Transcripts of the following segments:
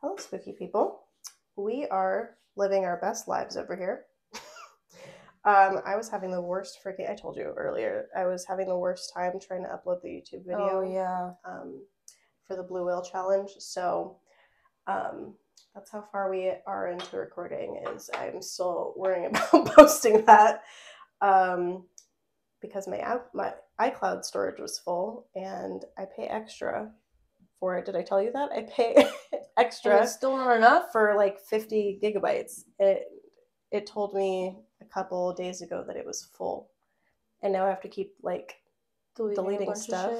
Hello, spooky people. We are living our best lives over here. I was having the worst freaking, I told you earlier, I was having the worst time trying to upload the YouTube video. Oh, yeah. For the Blue Whale Challenge. So that's how far we are into recording, is I'm still worrying about posting that. Because my iCloud storage was full and I pay extra for it. Did I tell you that? I pay extra. It's still not enough for like 50 gigabytes. It told me a couple days ago that it was full. And now I have to keep like deleting stuff.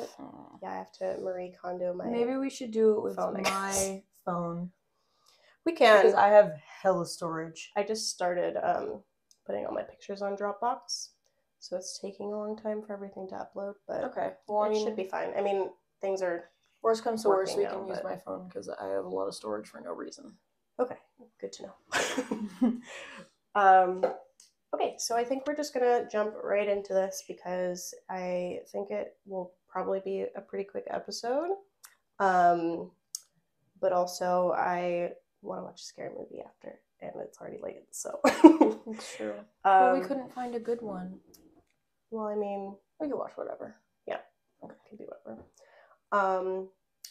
Yeah, I have to Marie Kondo my phone. Maybe we should do it with my phone. We can. Because I have hella storage. I just started putting all my pictures on Dropbox. So it's taking a long time for everything to upload, but okay. Well, I mean, it should be fine. I mean, things are... Worst comes to worst, we can use my phone because I have a lot of storage for no reason. Okay, good to know. Okay, so I think we're just going to jump right into this because I think it will probably be a pretty quick episode. But also, I want to watch a scary movie after, and it's already late, so... It's true. But we couldn't find a good one. Well, I mean... We could watch whatever. Yeah. Okay, could be whatever.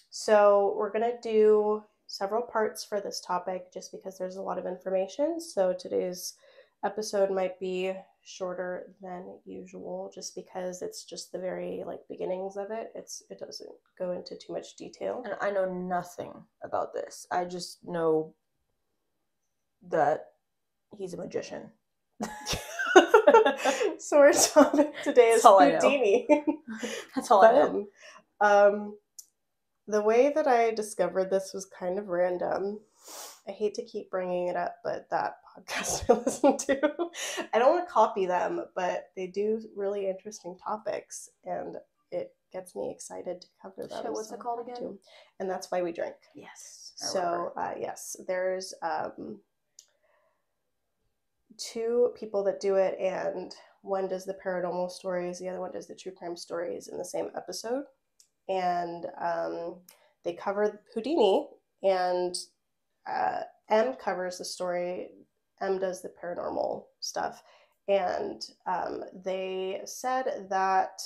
So we're going to do several parts for this topic just because there's a lot of information. So today's episode might be shorter than usual just because it's just the very like beginnings of it. It doesn't go into too much detail. And I know nothing about this. I just know that he's a magician. So our topic today is Houdini. That's all I know. The way that I discovered this was kind of random. I hate to keep bringing it up, but that podcast I listen to, I don't want to copy them, but they do really interesting topics, and it gets me excited to cover them. So what's it called again? Too. And That's Why We Drink. Yes. So, yes, there's two people that do it, and one does the paranormal stories, the other one does the true crime stories in the same episode. And they cover Houdini, and M covers the story. M does the paranormal stuff. And they said that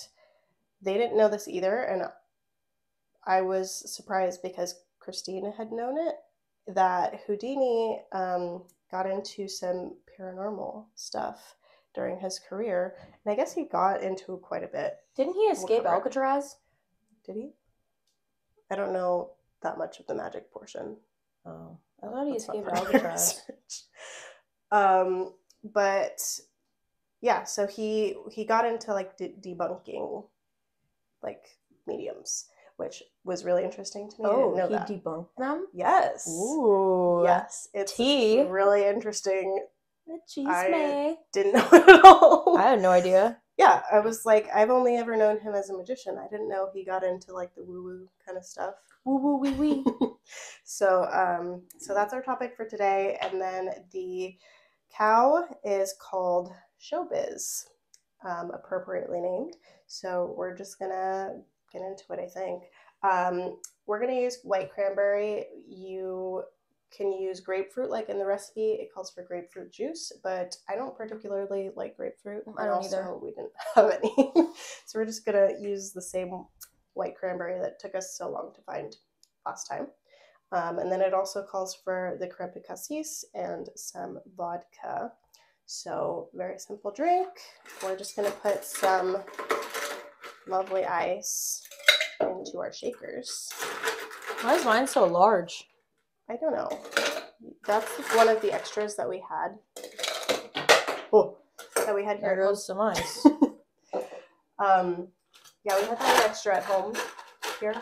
they didn't know this either. And I was surprised because Christine had known it, that Houdini got into some paranormal stuff during his career. And I guess he got into quite a bit. Didn't he escape Alcatraz? Did he? I don't know that much of the magic portion. Oh, I thought he escaped Alcatraz. But yeah, so he got into like debunking like mediums, which was really interesting to me. Oh, I didn't know that. He debunked them? Yes. Ooh. Yes, it's really interesting. I didn't know it at all. I had no idea. Yeah, I was like, I've only ever known him as a magician. I didn't know he got into like the woo-woo kind of stuff. Woo-woo, wee-wee. So that's our topic for today. And then the cow is called Showbiz, appropriately named. So we're just going to get into it, I think. We're going to use white cranberry. You can use grapefruit, like in the recipe it calls for grapefruit juice, but I don't particularly like grapefruit. I don't either. We didn't have any. So we're just gonna use the same white cranberry that took us so long to find last time. And then it also calls for the creme de cassis and some vodka. So very simple drink. We're just gonna put some lovely ice into our shakers. Why is mine so large? I don't know. That's one of the extras that we had. Oh, that we had here. There goes some ice. Yeah, we had that extra at home here,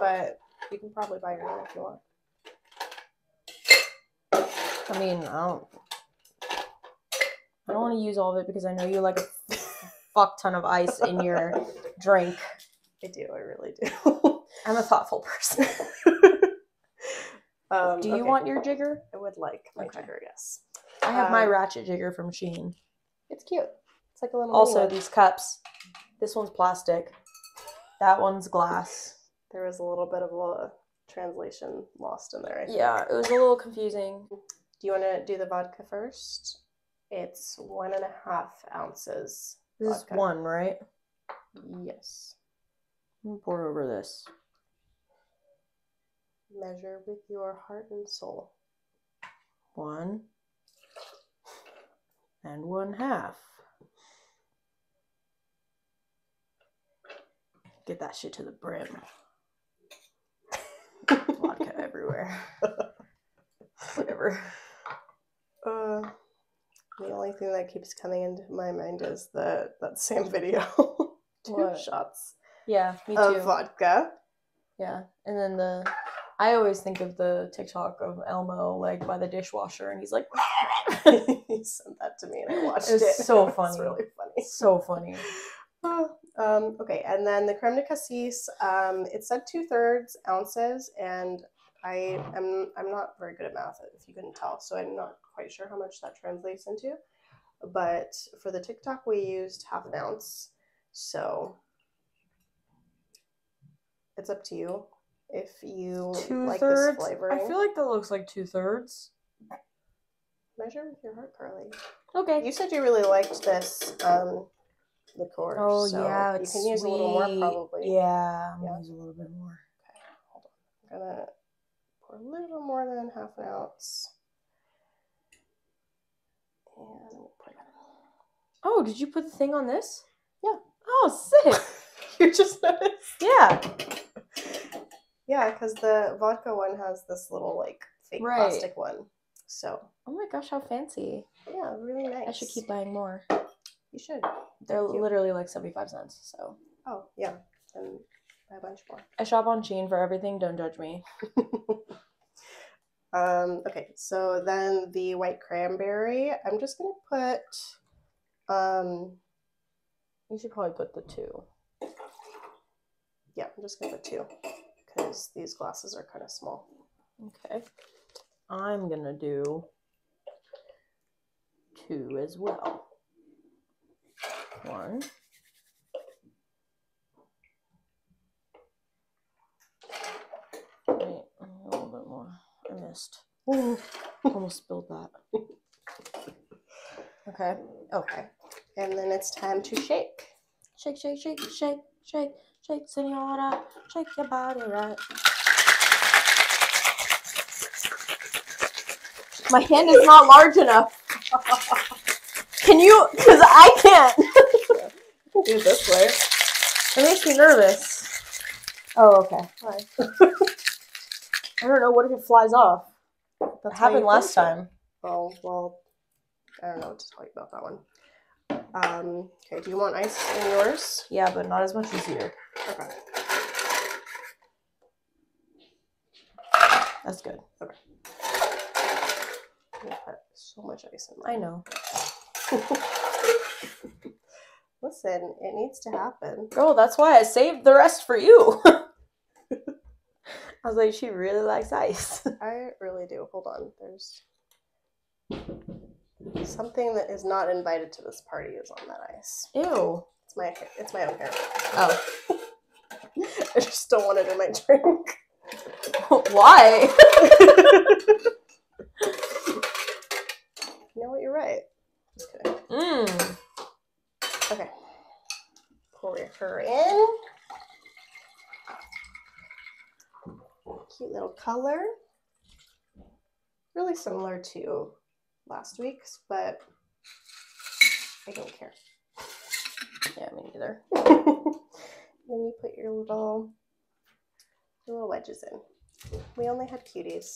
but you can probably buy your own if you want. I mean, I don't want to use all of it because I know you like a fuck ton of ice in your drink. I do. I really do. I'm a thoughtful person. Do you want your jigger? I would like my jigger, yes. I have my ratchet jigger from Shein. It's cute. It's like a little... Also, these cups. This one's plastic. That one's glass. There was a little bit of a translation lost in there, I think. Yeah, it was a little confusing. Do you want to do the vodka first? It's 1.5 ounces. This vodka. Is one, right? Yes. I'm gonna pour over this. Measure with your heart and soul. 1.5. Get that shit to the brim. Vodka everywhere. Whatever. The only thing that keeps coming into my mind is that same video. Two shots. Yeah, me too. Of vodka. Yeah, and then I always think of the TikTok of Elmo, like, by the dishwasher, and he's like, he sent that to me, and I watched it. It's so funny. It's really funny. So funny. Okay, and then the creme de cassis, it said 2/3 ounces, and I'm not very good at math, if you couldn't tell, so I'm not quite sure how much that translates into, but for the TikTok, we used 1/2 ounce, so it's up to you. If you like this flavoring. I feel like that looks like 2/3. Measure with your heart, Carly. Okay. You said you really liked this liqueur. Oh, so yeah, it's sweet. You can use a little more, probably. Yeah, I'm going to use a little bit more. Okay, hold on. I'm going to pour a little more than 1/2 ounce. And I'm going to put it on. Oh, did you put the thing on this? Yeah. Oh, sick. You just noticed? Yeah. Yeah, because the vodka one has this little, like, fake plastic one. So. Oh my gosh, how fancy. Yeah, really nice. I should keep buying more. You should. They're literally like 75 cents, so. Oh, yeah. And buy a bunch more. I shop on Shein for everything. Don't judge me. Okay, so then the white cranberry. I'm just going to put, you should probably put the 2. Yeah, I'm just going to put 2. Because these glasses are kind of small. Okay. I'm going to do 2 as well. 1. Wait, a little bit more. I missed. Ooh, almost spilled that. Okay. Okay. And then it's time to shake. Shake, shake, shake, shake, shake. Shake, senora, shake your body right. My hand is not large enough. Can you? Because I can't. You can do it this way. It makes me nervous. Oh, okay. Hi. I don't know. What if it flies off? That happened last time. Oh, well, I don't know what to tell you about that one. Okay, do you want ice in yours? Yeah, but not as much as you. Okay. That's good. Okay. I'm gonna put so much ice in there. I know. Listen, it needs to happen. Girl, that's why I saved the rest for you. I was like, she really likes ice. I really do. Hold on. There's something that is not invited to this party is on that ice. Ew. It's my own hair. Oh. I just don't want it in my drink. Why? You know what? You're right. Just kidding. Mm. Okay. Pour her in. Cute little color. Really similar to last week's, but I don't care. Yeah, me neither. Then you put your little wedges in. We only had cuties,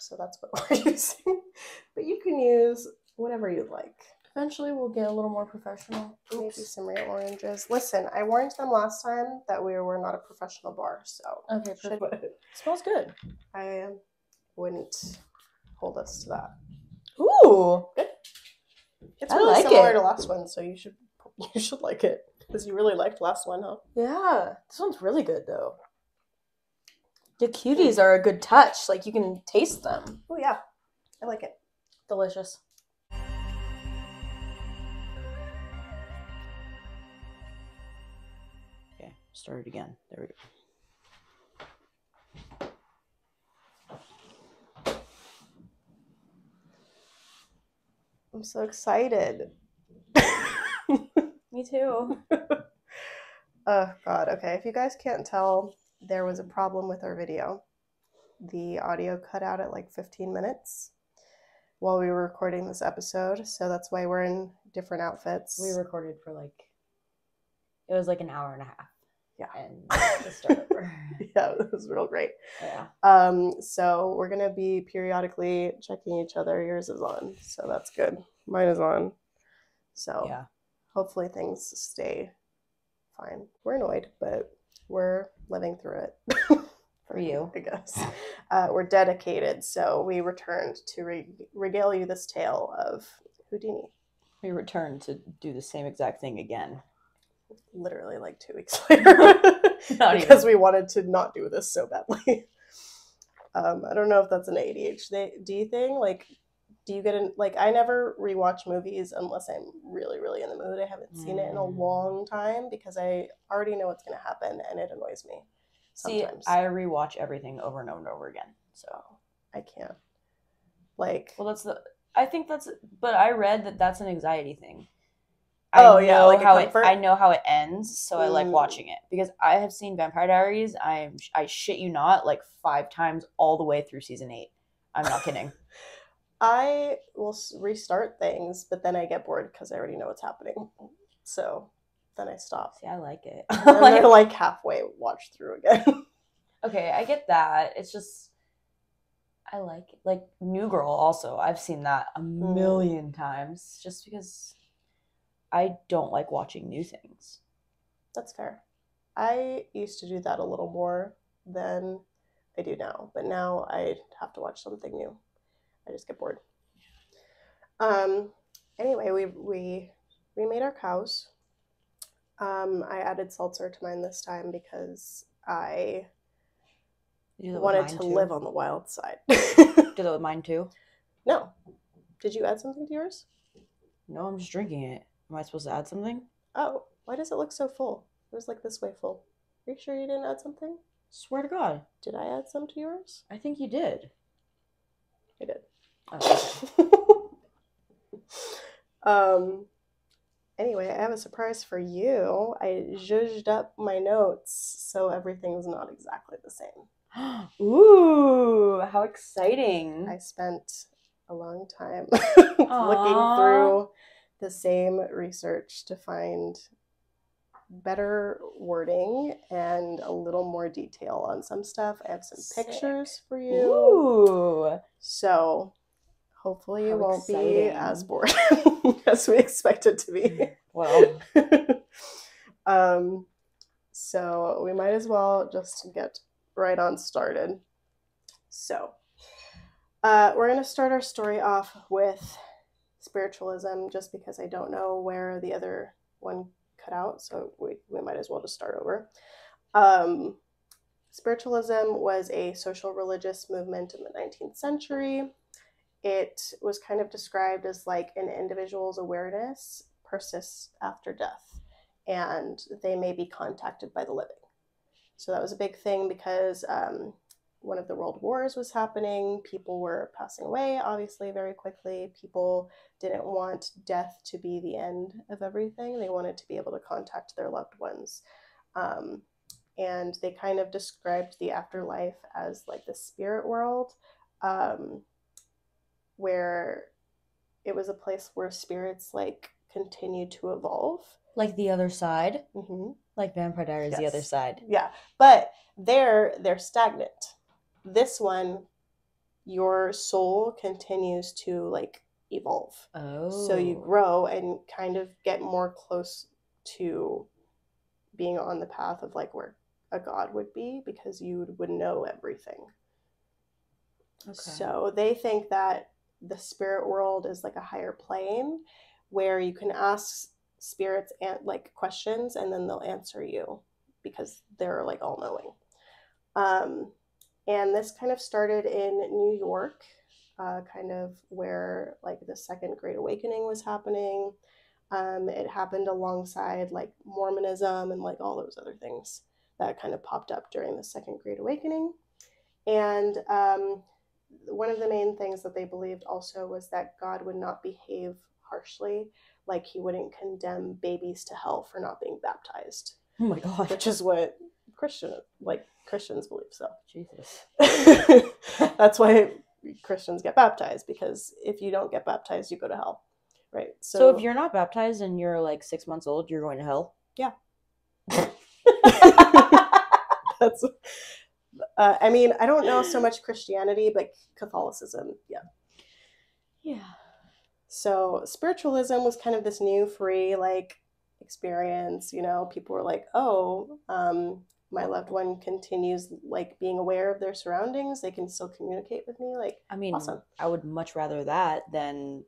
so that's what we're using. But you can use whatever you'd like. Eventually we'll get a little more professional. Oops. Maybe some real oranges. Listen, I warned them last time that we were not a professional bar, so. Okay, perfect. It smells good. I wouldn't hold us to that. Ooh, good. It's really like similar to last one, so you should like it because you really liked last one, huh? Yeah, this one's really good though. The cuties are a good touch; like you can taste them. Oh yeah, I like it. Delicious. Okay, start it again. There we go. I'm so excited. Me too. Oh, God. Okay. If you guys can't tell, there was a problem with our video. The audio cut out at like 15 minutes while we were recording this episode. So that's why we're in different outfits. We recorded for like, it was like an hour and a half. Yeah. And to start over. Yeah, it was real great. Yeah. So we're going to be periodically checking each other. Yours is on. So that's good. Mine is on. So yeah. Hopefully things stay fine. We're annoyed, but we're living through it. For you, I guess. We're dedicated, so we returned to regale you this tale of Houdini. We returned to do the same exact thing again. Literally like 2 weeks later. Because we wanted to not do this so badly. I don't know if that's an ADHD thing. Like, do you get in, like, I never rewatch movies unless I'm really, really in the mood. I haven't seen it in a long time because I already know what's going to happen and it annoys me. Sometimes. See, I rewatch everything over and over and over again, so I can't. Like, well, but I read that's an anxiety thing. I know how it ends, so I like watching it because I have seen Vampire Diaries. I shit you not, like 5 times all the way through season 8. I'm not kidding. I will restart things, but then I get bored because I already know what's happening. So. Then I stop. See, I like it. I'm like, halfway watch through again. Okay, I get that. It's just, I like it. Like New Girl also. I've seen that a million times just because I don't like watching new things. That's fair. I used to do that a little more than I do now. But now I have to watch something new. I just get bored. Anyway, we remade our cows. I added seltzer to mine this time because I wanted to live on the wild side. Did that with mine too? No. Did you add something to yours? No, I'm just drinking it. Am I supposed to add something? Oh, why does it look so full? It was like this way full. Are you sure you didn't add something? Swear to God. Did I add some to yours? I think you did. I did. Oh, okay. Anyway, I have a surprise for you. I zhuzhed up my notes, so everything's not exactly the same. Ooh, how exciting. I spent a long time looking through the same research to find better wording and a little more detail on some stuff. I have some pictures for you. Ooh. So... hopefully it won't be as boring as we expect it to be. Well. So we might as well just get right on started. So we're going to start our story off with spiritualism just because I don't know where the other one cut out. So we might as well just start over. Spiritualism was a social religious movement in the 19th century. It was kind of described as like an individual's awareness persists after death and they may be contacted by the living. So that was a big thing because one of the world wars was happening. People were passing away, obviously, very quickly. People didn't want death to be the end of everything. They wanted to be able to contact their loved ones. And they kind of described the afterlife as like the spirit world. Where it was a place where spirits, like, continued to evolve. Like the other side? Mm-hmm. Like Vampire Diaries, yes. The other side. Yeah. But they're stagnant. This one, your soul continues to, like, evolve. Oh. So you grow and kind of get more close to being on the path of, like, where a god would be because you would know everything. Okay. So they think that the spirit world is like a higher plane where you can ask spirits and like questions and then they'll answer you because they're like all knowing. And this kind of started in New York, kind of where like the Second Great Awakening was happening. It happened alongside like Mormonism and like all those other things that kind of popped up during the Second Great Awakening. And one of the main things that they believed also was that God would not behave harshly, like he wouldn't condemn babies to hell for not being baptized. Oh my God. Which is what Christians believe. So Jesus. That's why Christians get baptized, because if you don't get baptized, you go to hell. Right. So if you're not baptized and you're like 6 months old, you're going to hell? Yeah. That's I mean, I don't know so much Christianity, but Catholicism, yeah. Yeah. So spiritualism was kind of this new free like experience, you know, people were like, oh, my loved one continues like being aware of their surroundings. They can still communicate with me. Like, I mean, awesome. I would much rather that than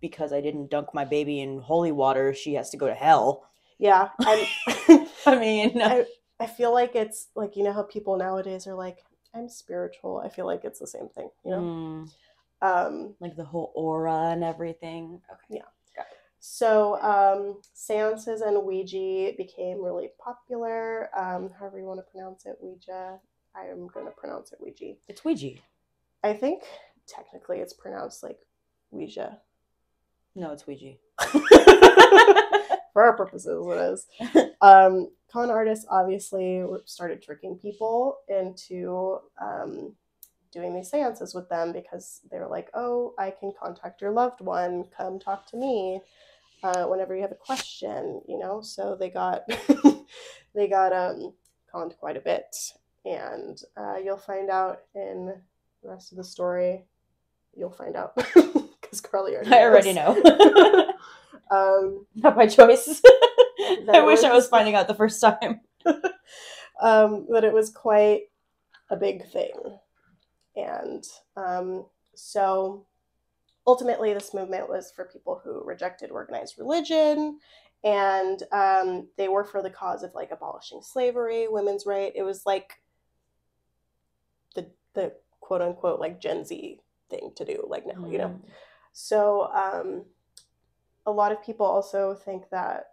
because I didn't dunk my baby in holy water, she has to go to hell. Yeah. I mean, I feel like it's like, you know how people nowadays are like, I'm spiritual. I feel like it's the same thing, you know? Like the whole aura and everything. Okay. Yeah. So seances and Ouija became really popular. However you want to pronounce it, Ouija. I am going to pronounce it Ouija. It's Ouija. I think technically it's pronounced like Ouija. No, it's Ouija. For our purposes, it is. Con artists obviously started tricking people into doing these seances with them because they were like, oh, I can contact your loved one. Come talk to me. Whenever you have a question, you know, so they got, conned quite a bit, and you'll find out in the rest of the story, you'll find out because Carly already knows. Not by choice. I wish I was finding out the first time. But it was quite a big thing. And so ultimately, this movement was for people who rejected organized religion, and they were for the cause of, like, abolishing slavery, women's rights. It was, like, the quote-unquote, like, Gen Z thing to do, like, now, you know? So a lot of people also think that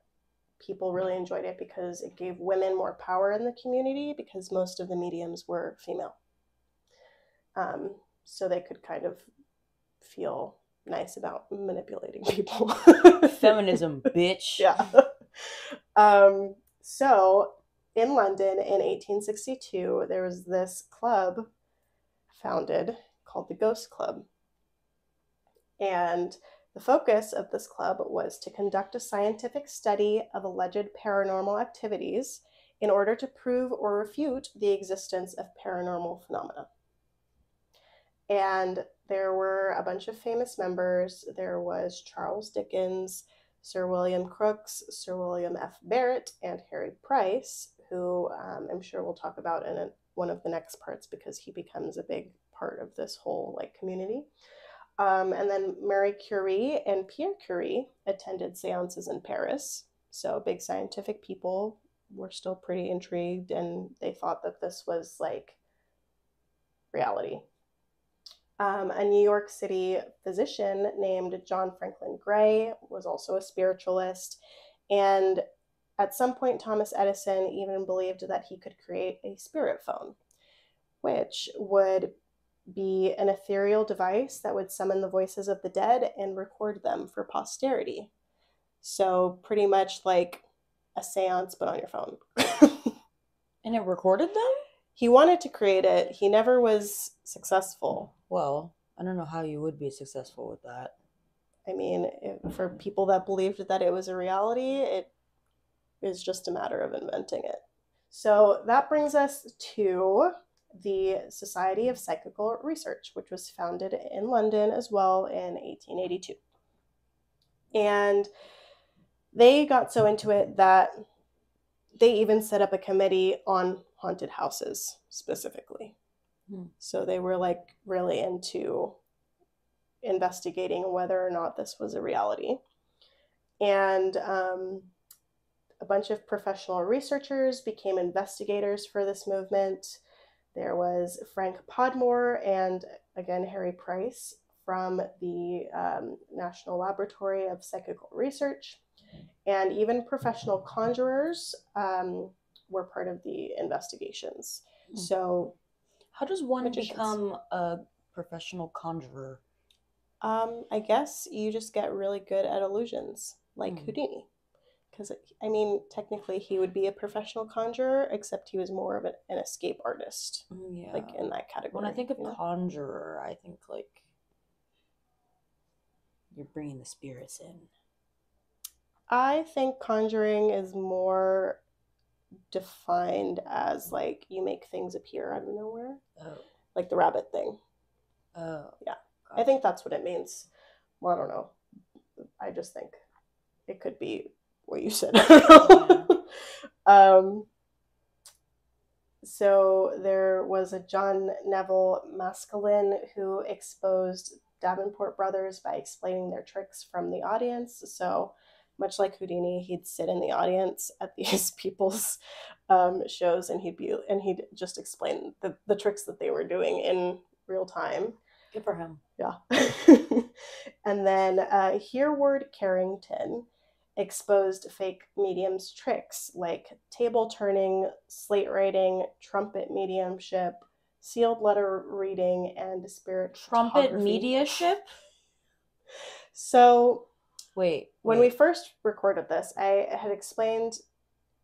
people really enjoyed it because it gave women more power in the community because most of the mediums were female. So they could kind of feel nice about manipulating people. Feminism, bitch. Yeah. So in London in 1862, there was this club founded called the Ghost Club. And the focus of this club was to conduct a scientific study of alleged paranormal activities in order to prove or refute the existence of paranormal phenomena. And there were a bunch of famous members. There was Charles Dickens, Sir William Crookes, Sir William F. Barrett, and Harry Price, who I'm sure we'll talk about in one of the next parts because he becomes a big part of this whole like community. And then Marie Curie and Pierre Curie attended seances in Paris. So big scientific people were still pretty intrigued, and they thought that this was like reality. A New York City physician named John Franklin Gray was also a spiritualist. And at some point, Thomas Edison even believed that he could create a spirit phone, which would be an ethereal device that would summon the voices of the dead and record them for posterity. So pretty much like a seance, but on your phone. And it recorded them? He wanted to create it. He never was successful. Well, I don't know how you would be successful with that. I mean, for people that believed that it was a reality, it is just a matter of inventing it. So that brings us to the Society of Psychical Research, which was founded in London as well in 1882. And they got so into it that they even set up a committee on haunted houses specifically. So they were like really into investigating whether or not this was a reality. And a bunch of professional researchers became investigators for this movement. There was Frank Podmore and again Harry Price from the National Laboratory of Psychical Research, and even professional conjurers were part of the investigations. So how does one become a professional conjurer? I guess you just get really good at illusions, like Houdini. Because, I mean, technically he would be a professional conjurer, except he was more of an escape artist, like in that category. When I think of conjurer, I think, like, you're bringing the spirits in. I think conjuring is more defined as, like, you make things appear out of nowhere. Oh. Like the rabbit thing. Oh. Yeah. Gosh. I think that's what it means. Well, I don't know. I just think it could be what you said. So there was a John Neville Maskelyne who exposed Davenport Brothers by explaining their tricks from the audience. So much like Houdini, he'd sit in the audience at these people's shows, and he'd just explain the tricks that they were doing in real time. Good for him. Yeah. And then Hereward Carrington exposed fake mediums' tricks like table turning, slate writing, trumpet mediumship, sealed letter reading, and spirit trumpet mediumship. So. When we first recorded this, I had explained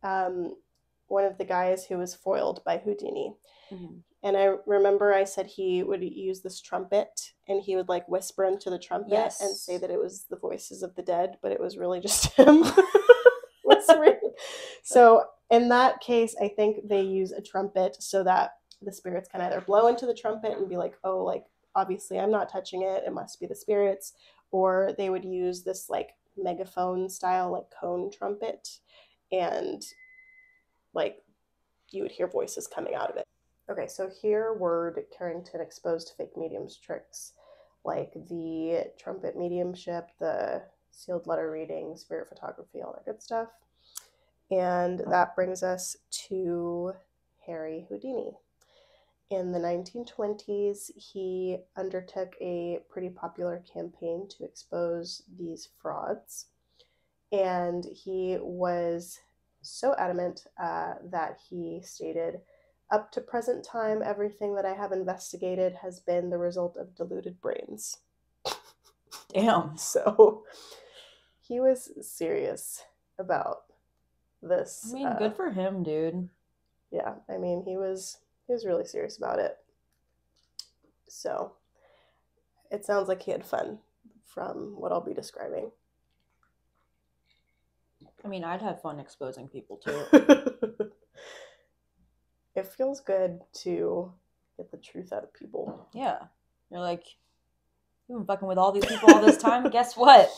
one of the guys who was foiled by Houdini. Mm-hmm. And I remember I said he would use this trumpet, and he would, like, whisper into the trumpet and say that it was the voices of the dead, but it was really just him whispering. So in that case, I think they use a trumpet so that the spirits can either blow into the trumpet and be like, oh, like, obviously I'm not touching it, it must be the spirits. Or they would use this, like, megaphone style, like, cone trumpet, and, like, you would hear voices coming out of it. Okay, so Hereward Carrington exposed fake mediums' tricks, like the trumpet mediumship, the sealed letter reading, spirit photography, all that good stuff. And that brings us to Harry Houdini. In the 1920s, he undertook a pretty popular campaign to expose these frauds, and he was so adamant that he stated, "Up to present time, everything that I have investigated has been the result of deluded brains." Damn. So he was serious about this. I mean, good for him, dude. Yeah, I mean, he was really serious about it. So it sounds like he had fun from what I'll be describing. I mean, I'd have fun exposing people too. It feels good to get the truth out of people. Yeah. You're like, you've been fucking with all these people all this time. Guess what?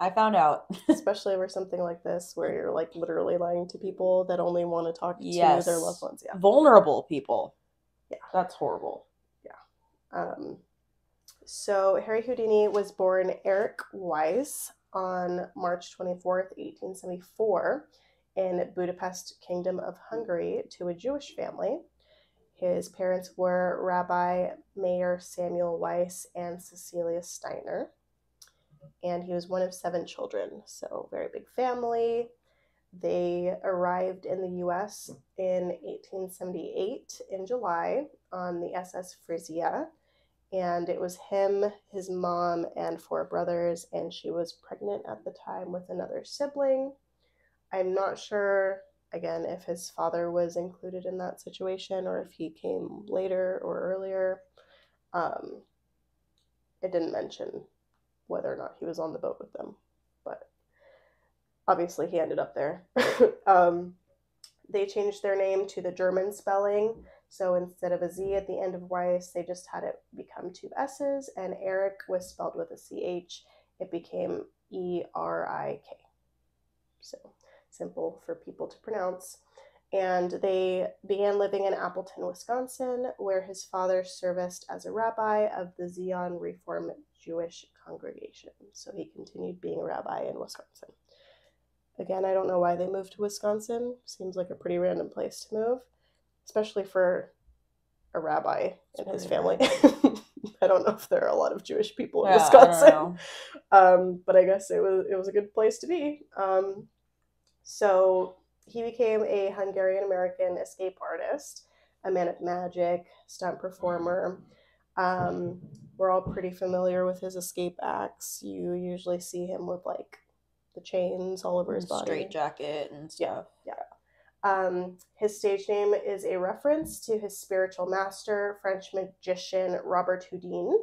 I found out. Especially over something like this where you're, like, literally lying to people that only want to talk to their loved ones. Yeah. Vulnerable people. Yeah. That's horrible. Yeah. So Harry Houdini was born Erik Weiss on March 24th, 1874 in Budapest, Kingdom of Hungary, to a Jewish family. His parents were Rabbi Meir Samuel Weiss and Cecilia Steiner. And he was one of 7 children, so very big family. They arrived in the U.S. in 1878 in July on the SS Frisia, and it was him, his mom, and 4 brothers, and she was pregnant at the time with another sibling. I'm not sure, again, if his father was included in that situation or if he came later or earlier. It didn't mention whether or not he was on the boat with them, but obviously he ended up there. They changed their name to the German spelling, so instead of a Z at the end of Weiss, they just had it become 2 S's, and Erik was spelled with a CH. It became E-R-I-K, so simple for people to pronounce. And they began living in Appleton, Wisconsin, where his father serviced as a rabbi of the Zion Reform Jewish congregation. So he continued being a rabbi in Wisconsin. Again, I don't know why they moved to Wisconsin. Seems like a pretty random place to move, especially for a rabbi and his family. I don't know if there are a lot of Jewish people in Wisconsin, but I guess it was a good place to be. So he became a Hungarian-American escape artist, a man of magic, stunt performer, We're all pretty familiar with his escape acts. You usually see him with like the chains all over his body. Straitjacket and stuff. Yeah. His stage name is a reference to his spiritual master, French magician Robert Houdin.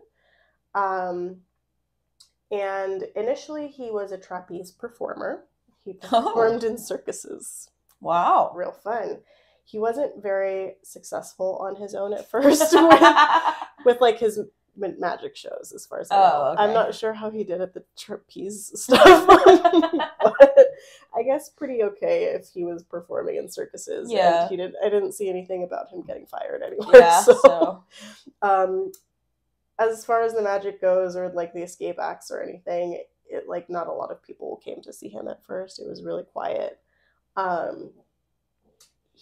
And initially he was a trapeze performer. He performed in circuses. Wow. Real fun. He wasn't very successful on his own at first with like his magic shows, as far as I know. Okay. I'm not sure how he did at the trapeze stuff, but I guess pretty okay if he was performing in circuses. Yeah. And I didn't see anything about him getting fired anyway. Yeah, so. As far as the magic goes, or like the escape acts or anything, it like not a lot of people came to see him at first. It was really quiet.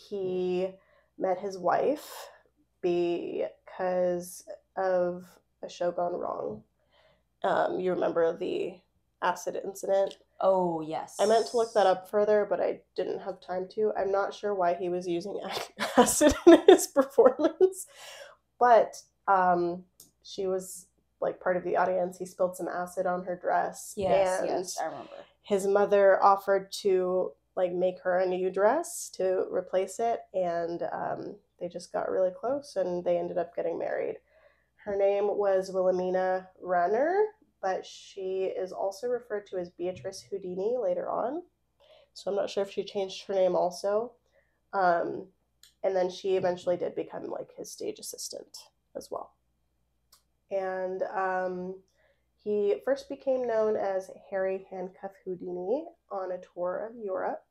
He met his wife because of a show gone wrong. You remember the acid incident? Oh, yes. I meant to look that up further, but I didn't have time to. I'm not sure why he was using acid in his performance, but she was like part of the audience. He spilled some acid on her dress. Yes, I remember. His mother offered to like make her a new dress to replace it, and they just got really close, and they ended up getting married. Her name was Wilhelmina Renner, but she is also referred to as Beatrice Houdini later on. So I'm not sure if she changed her name also. And then she eventually did become like his stage assistant as well. And he first became known as Harry Handcuff Houdini on a tour of Europe.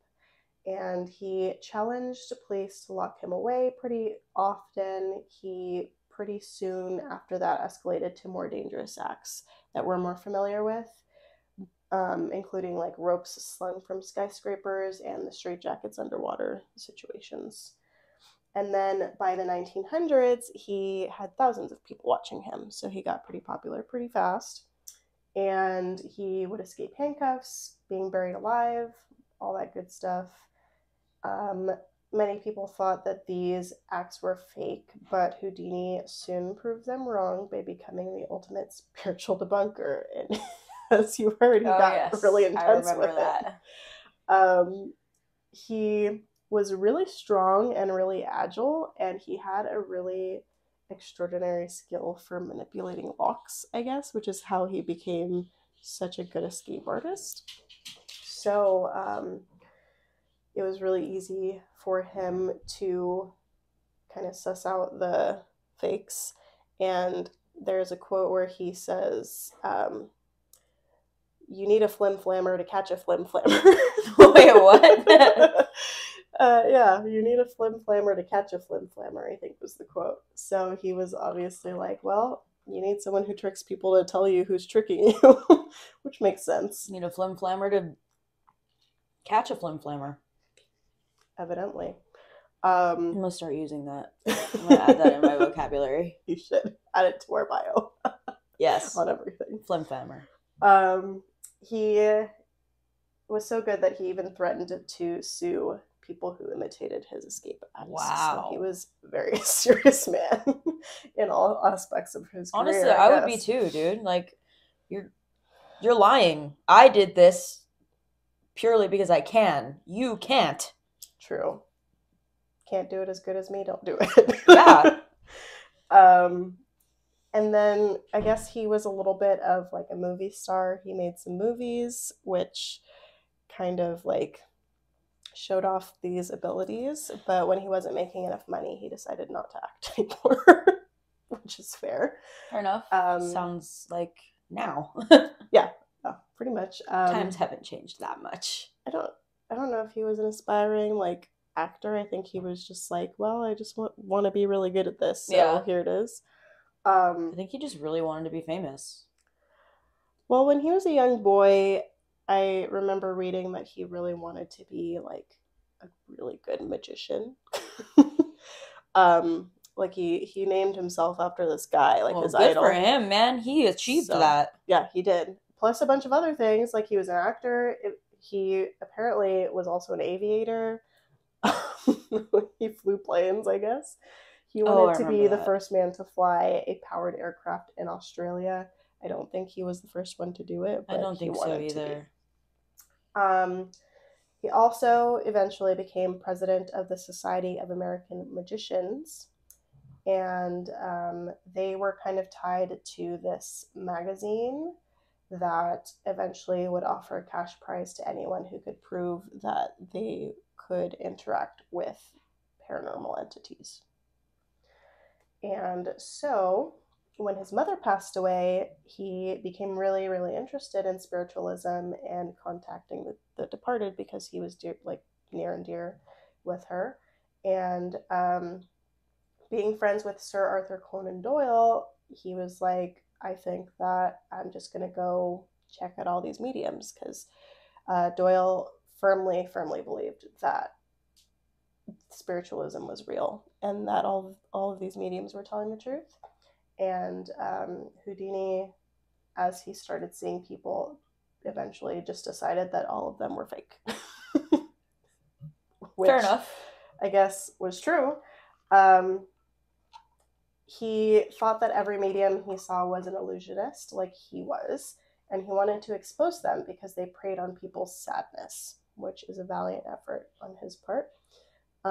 And he challenged the police to lock him away pretty often. He pretty soon after that escalated to more dangerous acts that we're more familiar with, including like ropes slung from skyscrapers and the straitjackets underwater situations. And then by the 1900s, he had thousands of people watching him, so he got pretty popular pretty fast. And he would escape handcuffs, being buried alive, all that good stuff. Many people thought that these acts were fake, but Houdini soon proved them wrong by becoming the ultimate spiritual debunker. And as you heard, he got really intense with that. He was really strong and really agile, and he had a really extraordinary skill for manipulating locks, I guess, which is how he became such a good escape artist. So it was really easy for him to kind of suss out the fakes. And there's a quote where he says, you need a flim-flammer to catch a flim-flammer. Wait, what? Yeah, you need a flim-flammer to catch a flim-flammer, I think was the quote. So he was obviously like, well, you need someone who tricks people to tell you who's tricking you, which makes sense. You need a flim-flammer to catch a flim-flammer. Evidently. I'm going to start using that. I'm going to add that in my vocabulary. You should. Add it to our bio. Yes. On everything. Flim-flammer. He was so good that he even threatened to sue people who imitated his escape acts. Wow. So he was a very serious man in all aspects of his career. Honestly, I would be too, dude. Like, you're lying. I did this purely because I can. You can't. True. Can't do it as good as me, don't do it. Yeah. And then I guess he was a little bit of like a movie star. He made some movies, which kind of like showed off these abilities. But when he wasn't making enough money, he decided not to act anymore, which is fair. Fair enough. Sounds like now. Yeah, pretty much. Times haven't changed that much. I don't know if he was an aspiring like actor. I think he was just like, well, I just want to be really good at this. So yeah. Here it is. I think he just really wanted to be famous. Well, when he was a young boy, I remember reading that he really wanted to be like a really good magician. Like he named himself after this guy, like his idol. Good for him, man. He achieved that. Yeah, he did. Plus a bunch of other things. Like he was an actor. He apparently was also an aviator. He flew planes, I guess. He wanted to be the first man to fly a powered aircraft in Australia. I don't think he was the first one to do it. But I don't think so either. He also eventually became president of the Society of American Magicians. And they were kind of tied to this magazine that eventually would offer a cash prize to anyone who could prove that they could interact with paranormal entities. And so when his mother passed away, he became really, really interested in spiritualism and contacting the departed, because he was near and dear with her. And being friends with Sir Arthur Conan Doyle, he was like, I think that I'm just going to go check out all these mediums, because Doyle firmly believed that spiritualism was real and that all of these mediums were telling the truth. And Houdini, as he started seeing people, eventually just decided that all of them were fake. Which, fair enough, I guess, was true. He thought that every medium he saw was an illusionist, like he was, and he wanted to expose them because they preyed on people's sadness, which is a valiant effort on his part. In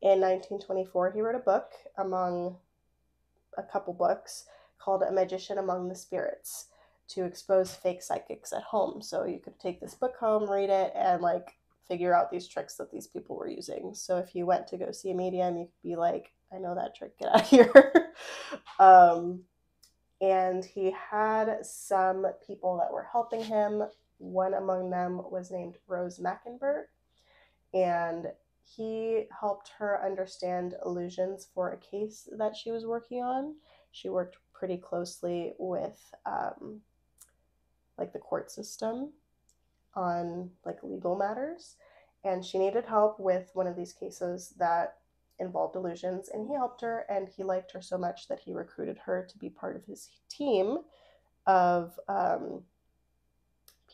1924, he wrote a book among a couple books called A Magician Among the Spirits to expose fake psychics at home. So you could take this book home, read it, and figure out these tricks that these people were using. So if you went to go see a medium, you could be like, I know that trick, get out of here. And he had some people that were helping him. One among them was named Rose Mackenberg, and he helped her understand illusions for a case that she was working on. She worked pretty closely with the court system on legal matters, and she needed help with one of these cases that involved illusions, and he helped her, and he liked her so much that he recruited her to be part of his team of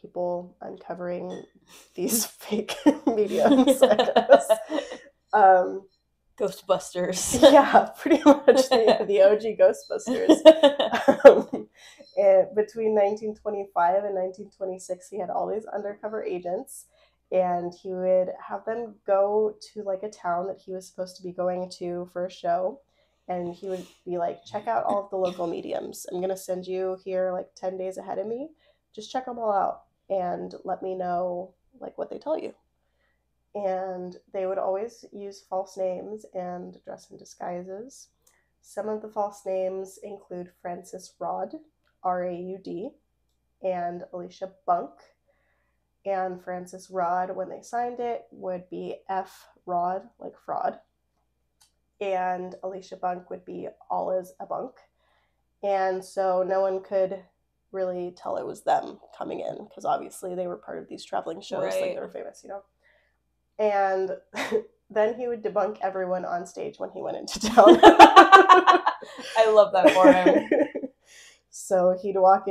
people uncovering these fake mediums, I guess. Ghostbusters. Yeah, pretty much the OG Ghostbusters. Between 1925 and 1926, he had all these undercover agents, and he would have them go to a town that he was supposed to be going to for a show. And he would be like, check out all of the local mediums. I'm going to send you here 10 days ahead of me. Just check them all out and let me know what they tell you. And they would always use false names and dress in disguises. Some of the false names include Francis Raud, R-A-U-D, and Alicia Bunk. And Francis Raud, when they signed it, would be F. Raud, fraud. And Alicia Bunk would be all is a bunk. And so no one could really tell it was them coming in, because obviously they were part of these traveling shows, right. They were famous, And then he would debunk everyone on stage when he went into town. I love that for him. So he'd walk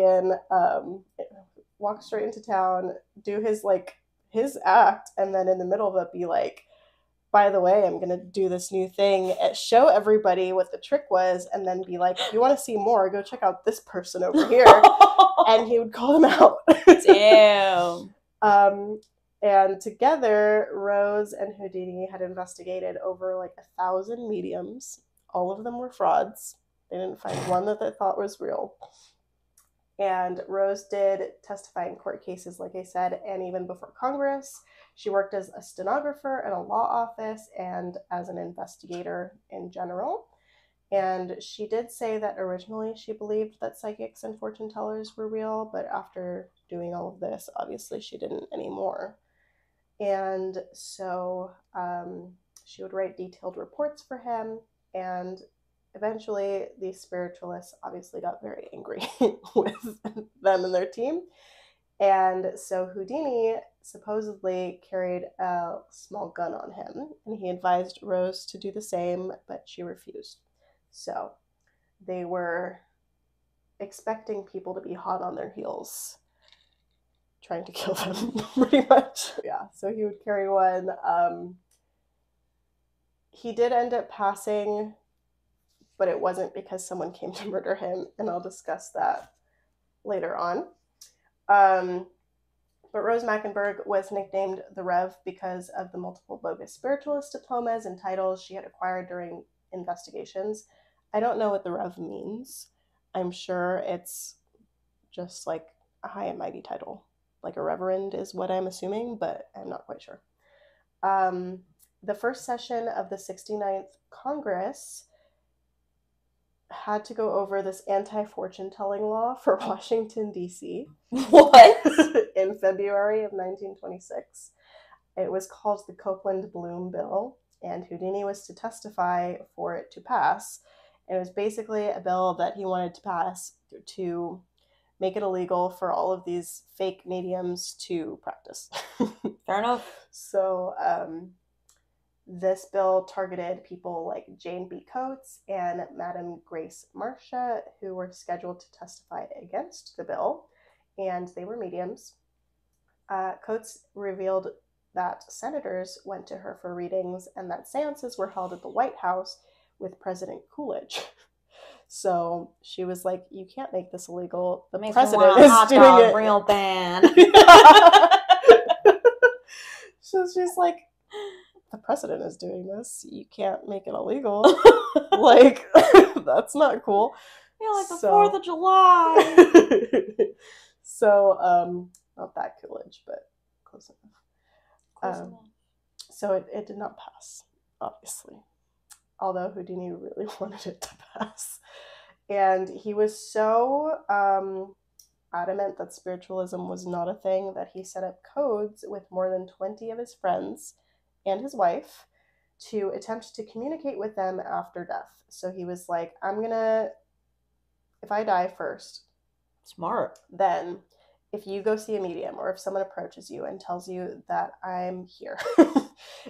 straight into town, do his act, and then in the middle of it be like, by the way, I'm going to do this new thing, show everybody what the trick was, and then be like, if you want to see more, go check out this person over here. And he would call them out. Damn. And together, Rose and Houdini had investigated over 1,000 mediums. All of them were frauds. They didn't find one that they thought was real. And Rose did testify in court cases, like I said, and even before Congress. She worked as a stenographer in a law office and as an investigator in general. And she did say that originally she believed that psychics and fortune tellers were real, but after doing all of this, obviously she didn't anymore. And so she would write detailed reports for him, and eventually, these spiritualists obviously got very angry with them and their team. And so Houdini supposedly carried a small gun on him, and he advised Rose to do the same, but she refused. So they were expecting people to be hot on their heels, trying to kill them, pretty much. Yeah, so he would carry one. He did end up passing but it wasn't because someone came to murder him, and I'll discuss that later on. But Rose Mackenberg was nicknamed the Rev because of the multiple bogus spiritualist diplomas and titles she had acquired during investigations. I don't know what the Rev means. I'm sure it's just like a high and mighty title. Like a reverend is what I'm assuming, but I'm not quite sure. The first session of the 69th Congress had to go over this anti-fortune-telling law for Washington, D.C. What? In February of 1926. It was called the Copeland Bloom Bill, and Houdini was to testify for it to pass. It was basically a bill that he wanted to pass to make it illegal for all of these fake mediums to practice. Fair enough. So this bill targeted people like Jane B. Coates and Madam Grace Marcia, who were scheduled to testify against the bill, and they were mediums. Coates revealed that senators went to her for readings and that seances were held at the White House with President Coolidge. So she was like, "You can't make this illegal. The president is doing it." Real bad. So she's like, "The president is doing this. You can't make it illegal. Like, that's not cool." Yeah, like the 4th of July. So, not that Coolidge, but close enough. So it did not pass, obviously. Although Houdini really wanted it to pass. And he was so adamant that spiritualism was not a thing that he set up codes with more than 20 of his friends and his wife to attempt to communicate with them after death. So he was like, I'm gonna, if I die first, smart, then if you go see a medium or if someone approaches you and tells you that I'm here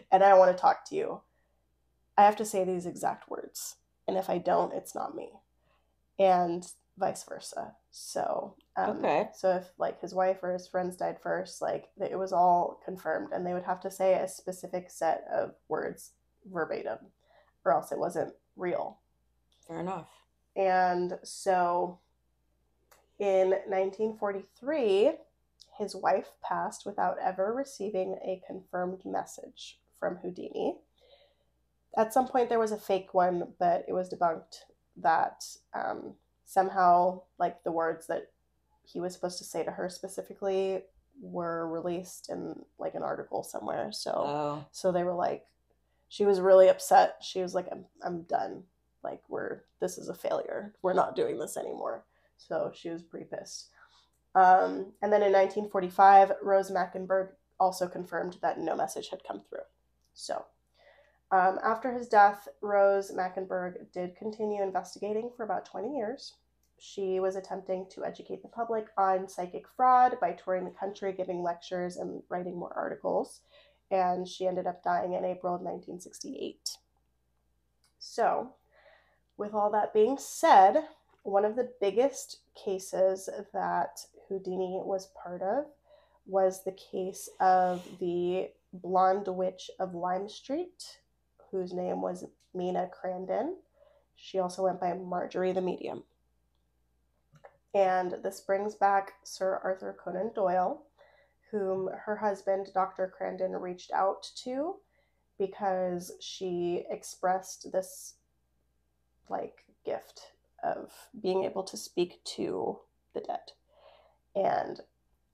and I want to talk to you, I have to say these exact words, and if I don't, it's not me, and vice versa. So, so if like his wife or his friends died first, like it was all confirmed, and they would have to say a specific set of words verbatim, or else it wasn't real. Fair enough. And so, in 1943, his wife passed without ever receiving a confirmed message from Houdini. At some point, there was a fake one, but it was debunked that somehow, like, the words that he was supposed to say to her specifically were released in, like, an article somewhere. So, So they were like, she was really upset. She was like, I'm done. Like, this is a failure. We're not doing this anymore. So she was pretty pissed. And then in 1945, Rose Mackenberg also confirmed that no message had come through. So... after his death, Rose Mackenberg did continue investigating for about 20 years. She was attempting to educate the public on psychic fraud by touring the country, giving lectures, and writing more articles. And she ended up dying in April of 1968. So, with all that being said, one of the biggest cases that Houdini was part of was the case of the Blonde Witch of Lime Street, whose name was Mina Crandon. She also went by Marjorie the Medium. And this brings back Sir Arthur Conan Doyle, whom her husband, Dr. Crandon, reached out to because she expressed this, like, gift of being able to speak to the dead. And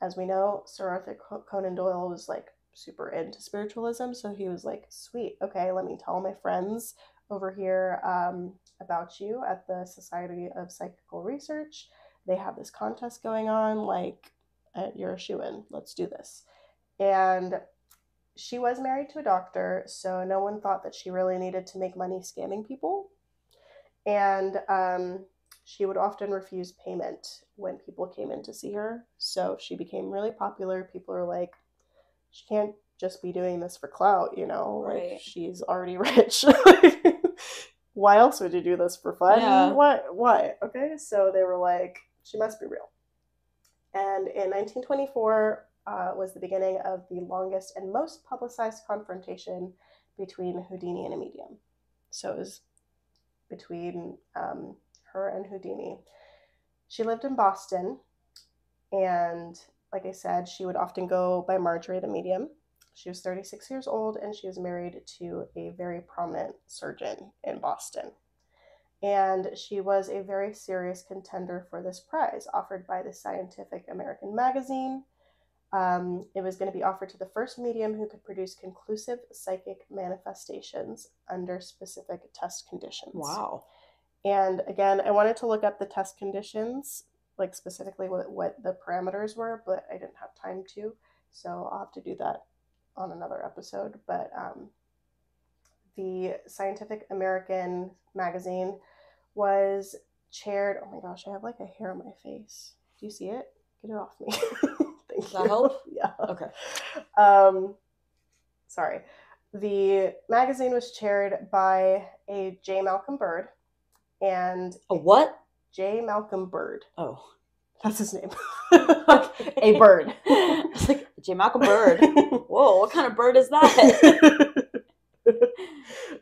as we know, Sir Arthur Conan Doyle was, like, super into spiritualism, so he was like, sweet, okay, let me tell my friends over here about you at the Society of Psychical Research. They have this contest going on, like, you're a shoo-in, let's do this. And she was married to a doctor, so no one thought that she really needed to make money scamming people, and she would often refuse payment when people came in to see her. So she became really popular. People are like, she can't just be doing this for clout, you know? Right. Like, she's already rich. Why else would you do this for fun? Yeah. Why? Okay, so they were like, she must be real. And in 1924 was the beginning of the longest and most publicized confrontation between Houdini and a medium. So it was between her and Houdini. She lived in Boston, and like I said, she would often go by Marjorie the Medium. She was 36 years old, and she was married to a very prominent surgeon in Boston. And she was a very serious contender for this prize offered by the Scientific American magazine. It was going to be offered to the first medium who could produce conclusive psychic manifestations under specific test conditions. Wow. And again, I wanted to look up the test conditions, like specifically what the parameters were, but I didn't have time to, so I'll have to do that on another episode. But the Scientific American magazine was chaired, oh my gosh, I have like a hair on my face. Do you see it? Get it off me. Thank you. That help? Yeah. Okay. Sorry. The magazine was chaired by a J. Malcolm Bird and... A what? J. Malcolm Bird. Oh. That's his name. Okay. A bird. It's like, J. Malcolm Bird. Whoa, what kind of bird is that?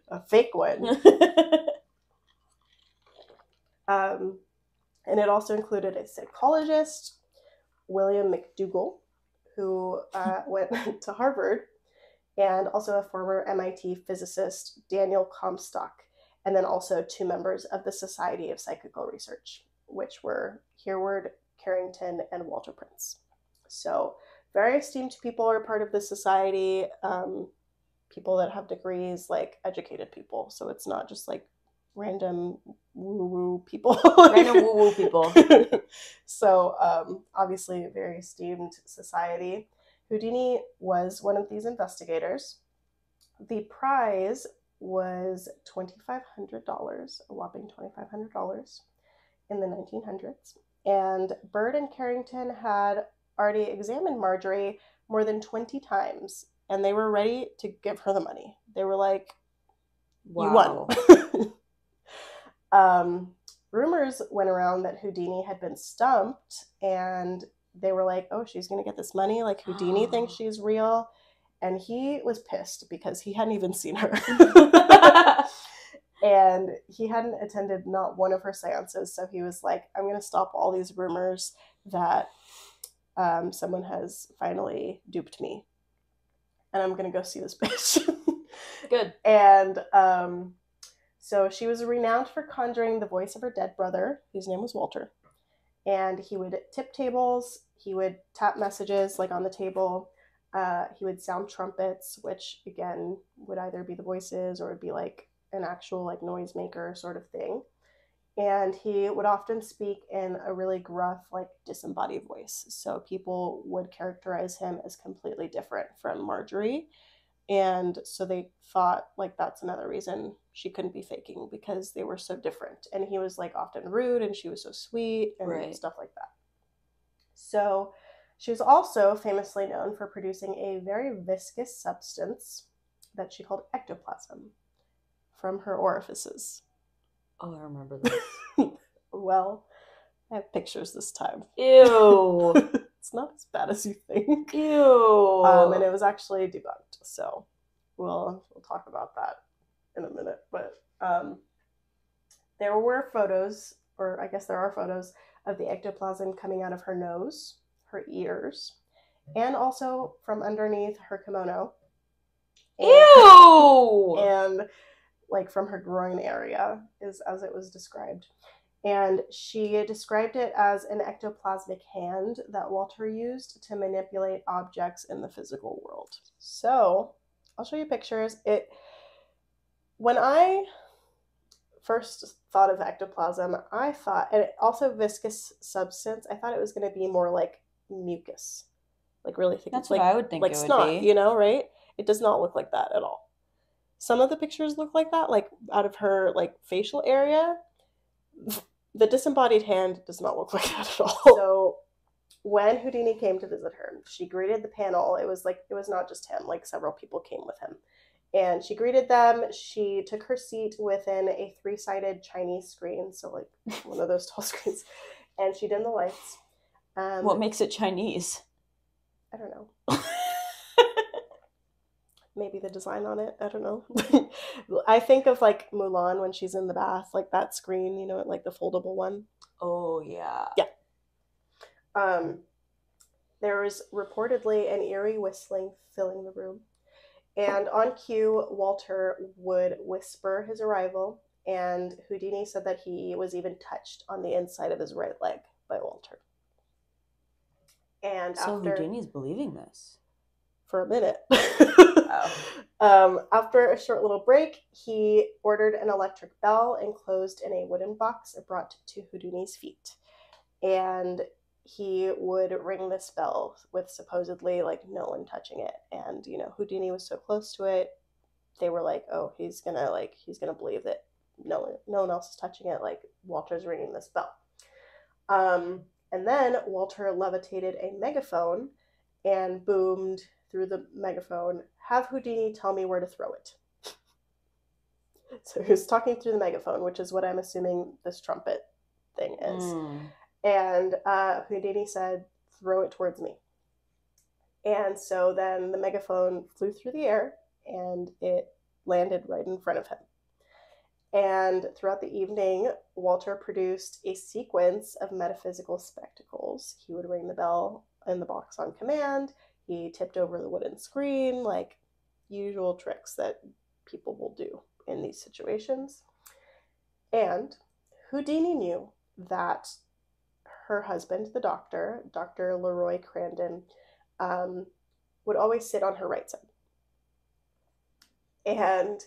A fake one. And it also included a psychologist, William McDougall, who went to Harvard, and also a former MIT physicist, Daniel Comstock, and then also two members of the Society of Psychical Research, which were Hereward Carrington and Walter Prince. So very esteemed people are part of the society, people that have degrees, like educated people. So it's not just like random woo-woo people. Random woo-woo people. So obviously a very esteemed society. Houdini was one of these investigators. The prize was $2,500, a whopping $2,500 in the 1900s. And Bird and Carrington had already examined Marjorie more than 20 times, and they were ready to give her the money. They were like, wow. You won. Rumors went around that Houdini had been stumped, and they were like, oh, she's going to get this money. Like, Houdini thinks she's real. And he was pissed because he hadn't even seen her. And he hadn't attended not one of her seances. So he was like, I'm going to stop all these rumors that someone has finally duped me. And I'm going to go see this bitch. Good. And so she was renowned for conjuring the voice of her dead brother, whose name was Walter. And he would tip tables. He would tap messages, like, on the table. He would sound trumpets, which, again, would either be the voices or would be, like, an actual, like, noisemaker sort of thing. And he would often speak in a really gruff, like, disembodied voice. So people would characterize him as completely different from Marjorie. And so they thought, like, that's another reason she couldn't be faking, because they were so different. And he was, like, often rude, and she was so sweet, and right. Stuff like that. So she was also famously known for producing a very viscous substance that she called ectoplasm from her orifices. Oh, I remember this. Well, I have pictures this time. Ew. It's not as bad as you think. Ew. And it was actually debunked, so we'll talk about that in a minute. But there were photos, or I guess there are photos, of the ectoplasm coming out of her nose, her ears, and also from underneath her kimono. And, ew! And... like from her groin area, is as it was described. And she described it as an ectoplasmic hand that Walter used to manipulate objects in the physical world. So I'll show you pictures. When I first thought of ectoplasm, I thought, and also viscous substance, I thought it was going to be more like mucus, like really thick. That's what, like, I would think, like it snot, would be. You know, right? It does not look like that at all. Some of the pictures look like that, like out of her, like, facial area. The disembodied hand does not look like that at all. So when Houdini came to visit her, she greeted the panel. It was not just him, like several people came with him. And she greeted them. She took her seat within a 3-sided Chinese screen. So, like, one of those tall screens. And she dimmed the lights. What makes it Chinese? I don't know. maybe the design on it, I don't know. I think of like Mulan when she's in the bath, like that screen, you know, like the foldable one. Oh yeah. Yeah. There was reportedly an eerie whistling filling the room, and on cue, Walter would whisper his arrival, and Houdini said that he was even touched on the inside of his right leg by Walter. And so after, Houdini's believing this for a minute. Wow. After a short little break, he ordered an electric bell enclosed in a wooden box and brought to Houdini's feet, and he would ring this bell with supposedly like no one touching it. And you know, Houdini was so close to it, they were like, oh, he's gonna believe that no one else is touching it, like Walter's ringing this bell. And then Walter levitated a megaphone and boomed through the megaphone, "Have Houdini tell me where to throw it." So he was talking through the megaphone, which is what I'm assuming this trumpet thing is. And Houdini said, "Throw it towards me." And so then the megaphone flew through the air and it landed right in front of him. And throughout the evening, Walter produced a sequence of metaphysical spectacles. He would ring the bell in the box on command. He tipped over the wooden screen, like usual tricks that people will do in these situations. And Houdini knew that her husband, the doctor, Dr. Leroy Crandon, would always sit on her right side. And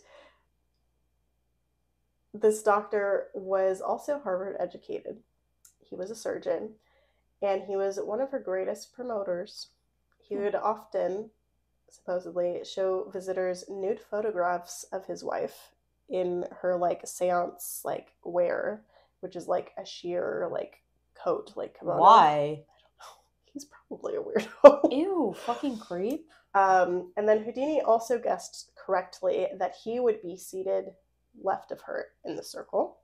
this doctor was also Harvard educated. He was a surgeon, and he was one of her greatest promoters. He would often, supposedly, show visitors nude photographs of his wife in her, like, seance, like, wear, which is, like, a sheer, like, coat, like kimono. Why? I don't know. He's probably a weirdo. Ew, fucking creep. And then Houdini also guessed correctly that he would be seated left of her in the circle,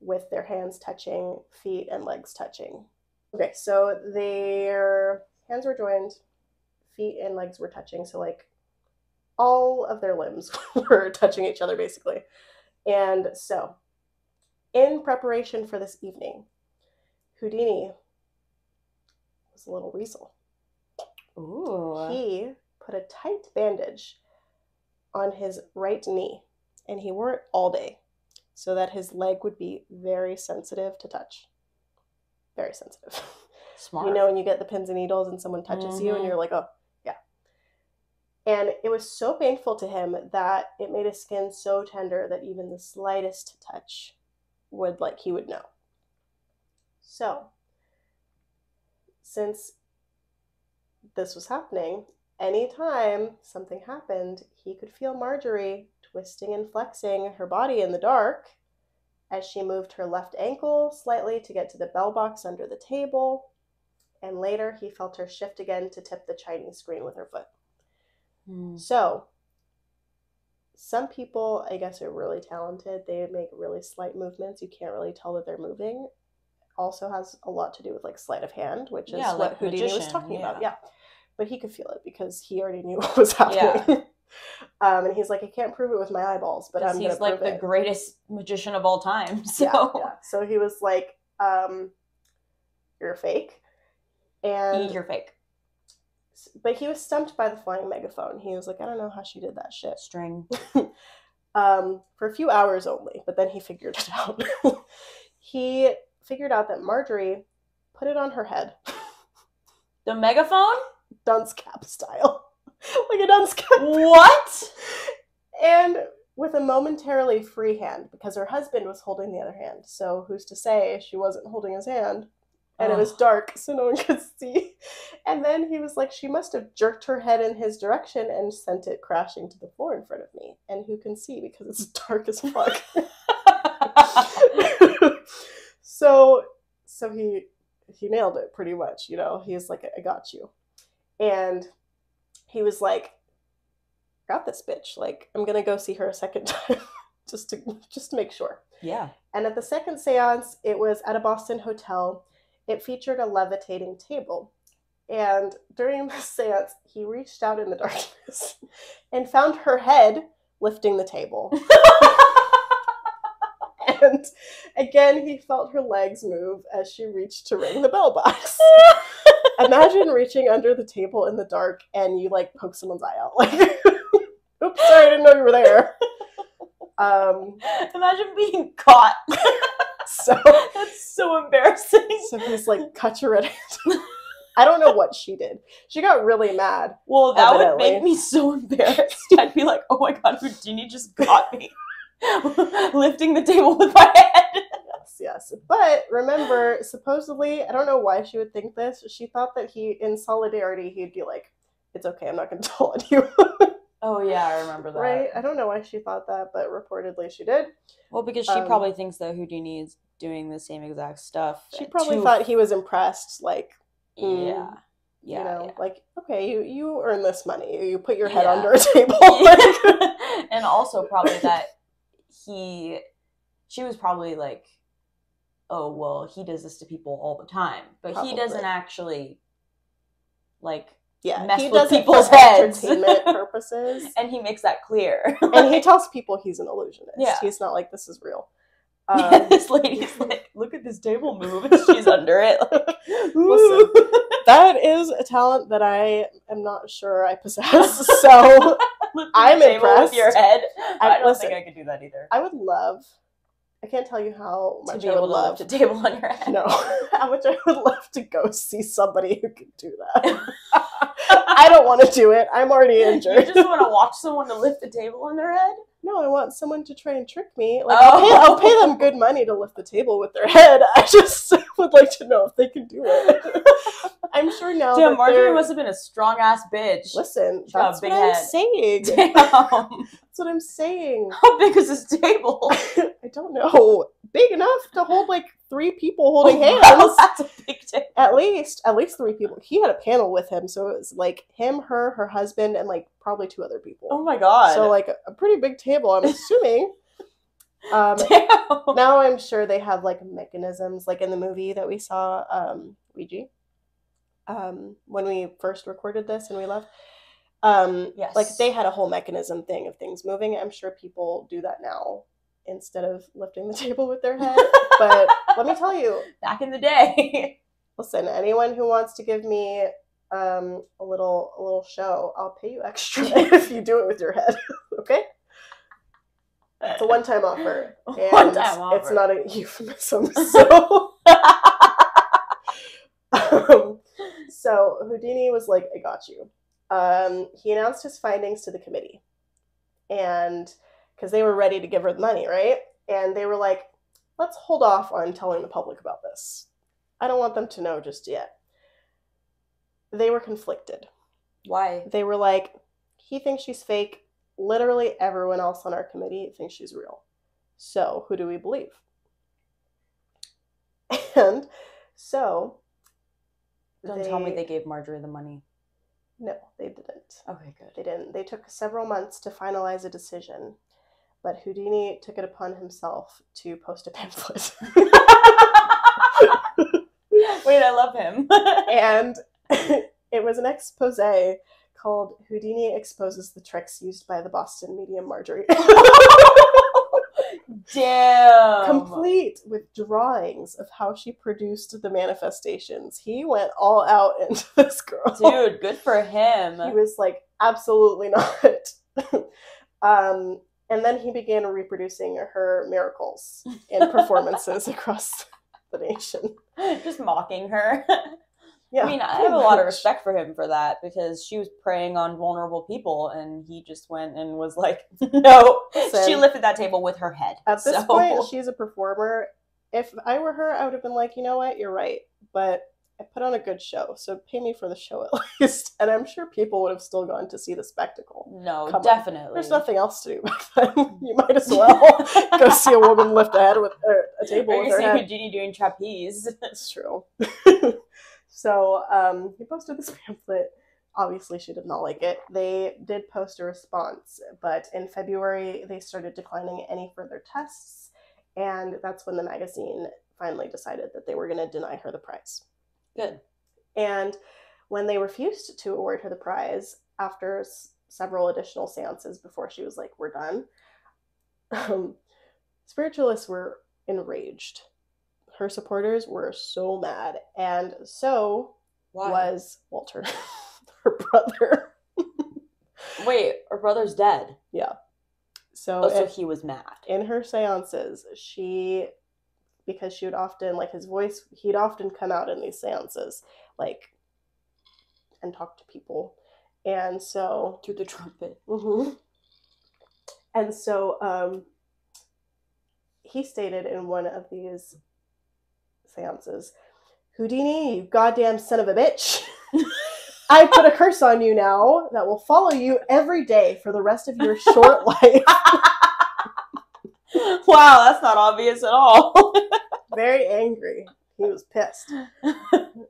with their hands touching, feet and legs touching. Okay, so their hands were joined, feet and legs were touching, so like all of their limbs were touching each other basically. And so, in preparation for this evening, Houdini was a little weasel. Ooh. He put a tight bandage on his right knee, and he wore it all day so that his leg would be very sensitive to touch. Very sensitive. Smart. You know, when you get the pins and needles and someone touches you and you're like, oh, yeah. And it was so painful to him that it made his skin so tender that even the slightest touch would, like, he would know. So, since this was happening, anytime something happened, he could feel Marjorie twisting and flexing her body in the dark as she moved her left ankle slightly to get to the bell box under the table. And later he felt her shift again to tip the Chinese screen with her foot. So some people, I guess, are really talented. They make really slight movements. You can't really tell that they're moving. Also has a lot to do with like sleight of hand, which is like what Houdini was talking about. Yeah. But he could feel it because he already knew what was happening. Yeah. And he's like, I can't prove it with my eyeballs, but I'm going to prove it. He's like the greatest magician of all time. So. Yeah. So he was like, you're fake. And you're fake. But he was stumped by the flying megaphone. He was like, I don't know how she did that shit. String. For a few hours only, but then he figured it out. He figured out that Marjorie put it on her head. The megaphone? Dunce cap style. Like a dunce cap. What? And with a momentarily free hand, because her husband was holding the other hand. So who's to say she wasn't holding his hand? And it was dark, so no one could see. And then he was like, she must have jerked her head in his direction and sent it crashing to the floor in front of me. And who can see, because it's dark as fuck. So he nailed it pretty much, you know. He's like, I got you. And he was like, got this bitch. Like, I'm going to go see her a second time just to make sure. Yeah. And at the second seance, it was at a Boston hotel. It featured a levitating table. And during the seance, he reached out in the darkness and found her head lifting the table. And again, he felt her legs move as she reached to ring the bell box. Imagine reaching under the table in the dark and you, like, poke someone's eye out. Like, oops, sorry, I didn't know you were there. Imagine being caught. So that's so embarrassing. So he's like, cut your red hand. I don't know what she did. She got really mad. Well, that evidently would make me so embarrassed. I'd be like, oh my god, Houdini just got me. Lifting the table with my head. Yes. But remember, supposedly, I don't know why she would think this, she thought that he, in solidarity, he'd be like, it's okay, I'm not going to tell on you. Oh, yeah, I remember that. Right? I don't know why she thought that, but reportedly she did. Well, because she probably thinks that Houdini is doing the same exact stuff. She probably thought he was impressed, like, yeah, you know, like, okay, you earn this money. You put your head under a table. Like. And also probably that she was probably like, oh, well, he does this to people all the time. But probably. He doesn't actually, like, mess with people's heads. Entertainment purposes. And he makes that clear. And he tells people he's an illusionist. Yeah. He's not like, this is real. This lady's like, look at this table move. And she's under it. Like, listen, that is a talent that I am not sure I possess. So I'm impressed. With your head. I don't think I could do that either. I would love... I can't tell you how much I would love to table on your head. No, how much I would love to go see somebody who could do that. I don't want to do it. I'm already injured. You just want to watch someone to lift the table on their head? No, I want someone to try and trick me. Like, I'll pay them good money to lift the table with their head. I just would like to know if they can do it. I'm sure now. Damn, Marjorie must have been a strong ass bitch. Listen, that's what I'm saying. Damn. That's what I'm saying. How big is this table? I don't know. Big enough to hold like three people holding hands. Wow, that's a big table. At least three people. He had a panel with him, so it was like him, her husband, and like probably two other people. Oh my god. So like a pretty big table, I'm assuming. Damn. Now I'm sure they have like mechanisms, like in the movie that we saw, Ouija. When we first recorded this and we left, yes. Like they had a whole mechanism thing of things moving. I'm sure people do that now instead of lifting the table with their head. But let me tell you, back in the day, listen, anyone who wants to give me a little show, I'll pay you extra if you do it with your head. Okay, it's a one-time offer. And one-time offer. It's not a euphemism. So. So Houdini was like, I got you. He announced his findings to the committee. And because they were ready to give her the money, right? And they were like, let's hold off on telling the public about this. I don't want them to know just yet. They were conflicted. Why? They were like, he thinks she's fake. Literally everyone else on our committee thinks she's real. So who do we believe? And so... Don't tell me they gave Marjorie the money. No, they didn't. Okay, good. They didn't. They took several months to finalize a decision, but Houdini took it upon himself to post a pamphlet. Wait, I love him. And it was an expose called Houdini Exposes the Tricks Used by the Boston Medium Marjorie. Damn. Complete with drawings of how she produced the manifestations. He went all out into this girl. Dude, good for him. He was like, absolutely not. And then he began reproducing her miracles and performances across the nation. Just mocking her. Yeah, I mean, I have a lot of respect for him for that, because she was preying on vulnerable people, and he just went and was like, no. Listen, she lifted that table with her head. At this point, she's a performer. If I were her, I would have been like, you know what, you're right, but I put on a good show, so pay me for the show at least. And I'm sure people would have still gone to see the spectacle. No, come definitely. There's nothing else to do back then. You might as well go see a woman lift a head with a table with her head. Or you see Houdini doing trapeze. That's true. So he posted this pamphlet. Obviously, she did not like it. They did post a response, but in February, they started declining any further tests, and that's when the magazine finally decided that they were going to deny her the prize. Good. And when they refused to award her the prize after several additional seances before she was like, we're done, spiritualists were enraged. Her supporters were so mad, and so was Walter, her brother. Wait, her brother's dead? Yeah. So he was mad. In her seances, because she would often, like, his voice, he'd often come out in these seances, like, and talk to people. And so... through the trumpet. Mm-hmm. And so, he stated in one of these seances, "Houdini, you goddamn son of a bitch. I put a curse on you now that will follow you every day for the rest of your short life." Wow, that's not obvious at all. Very angry. He was pissed.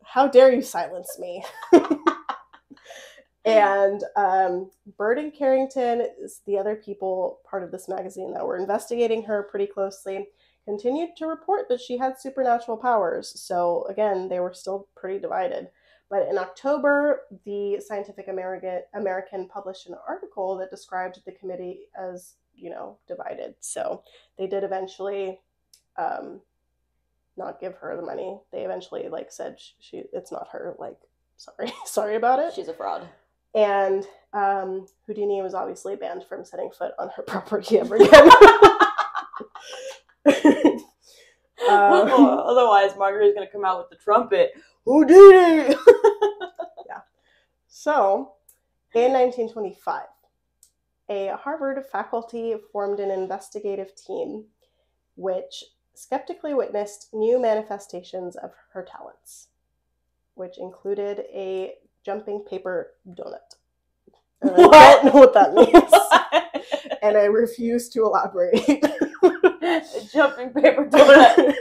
"How dare you silence me?" And Bird and Carrington, the other people part of this magazine that were investigating her pretty closely, continued to report that she had supernatural powers. So again, they were still pretty divided. But in October, the Scientific American published an article that described the committee as, you know, divided. So they did eventually not give her the money. They eventually, like, said it's not her. Like, sorry about it. She's a fraud. And Houdini was obviously banned from setting foot on her property ever again. Well, otherwise, Marjorie's going to come out with the trumpet. Houdini! Yeah. So, in 1925, a Harvard faculty formed an investigative team which skeptically witnessed new manifestations of her talents, which included a jumping paper donut. And I don't know what that means. What? And I refuse to elaborate. A jumping paper donut.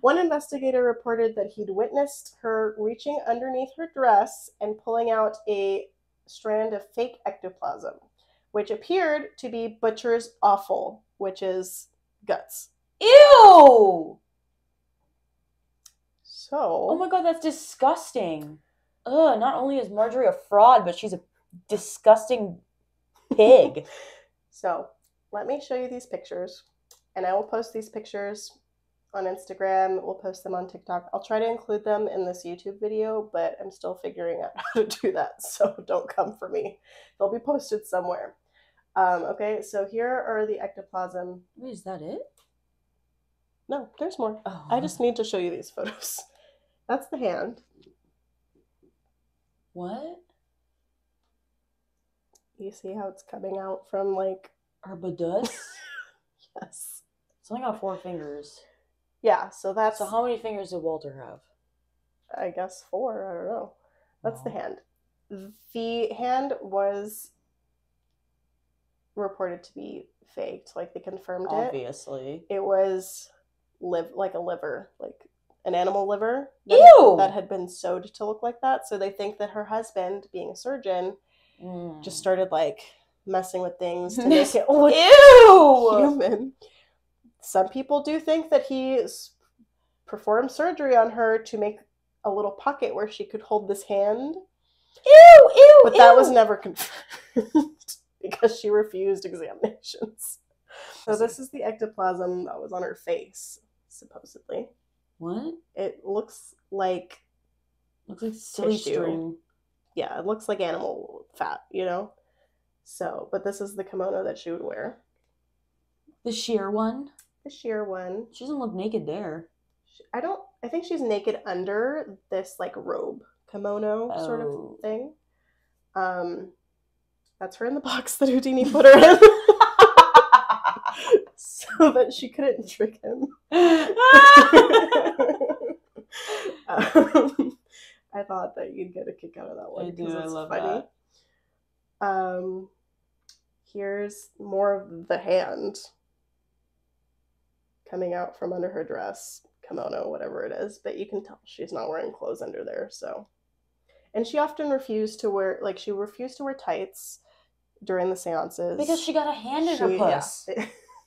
One investigator reported that he'd witnessed her reaching underneath her dress and pulling out a strand of fake ectoplasm, which appeared to be butcher's offal, which is guts. Ew! So... oh my god, that's disgusting. Ugh, not only is Marjorie a fraud, but she's a disgusting pig. So, let me show you these pictures. And I will post these pictures on Instagram. We'll post them on TikTok. I'll try to include them in this YouTube video, but I'm still figuring out how to do that. So don't come for me. They'll be posted somewhere. Okay, so here are the ectoplasm. Wait, is that it? No, there's more. Oh. I just need to show you these photos. That's the hand. What? You see how it's coming out from, like... her badus? Yes. It's only got 4 fingers. Yeah, so that's... so how many fingers did Walter have? I guess 4, I don't know. That's the hand. The hand was reported to be faked, like they confirmed Obviously. It was like a liver, like an animal liver. Ew! That had been sewed to look like that, so they think that her husband, being a surgeon, just started like... messing with things to make it look human. Some people do think that he performed surgery on her to make a little pocket where she could hold this hand. Ew, ew, but that was never confirmed because she refused examinations. So this is the ectoplasm that was on her face, supposedly. What? It looks like silly string. Yeah, it looks like animal fat, you know? So, but this is the kimono that she would wear. The sheer one? The sheer one. She doesn't look naked there. I think she's naked under this, like, robe kimono sort of thing. That's her in the box that Houdini put her in. So that she couldn't trick him. I thought that you'd get a kick out of that one. I do, I love funny. That. Here's more of the hand coming out from under her dress, kimono, whatever it is, but you can tell she's not wearing clothes under there, so. And she often refused to wear, like, she refused to wear tights during the seances. Because she got a hand in her puss. Yeah.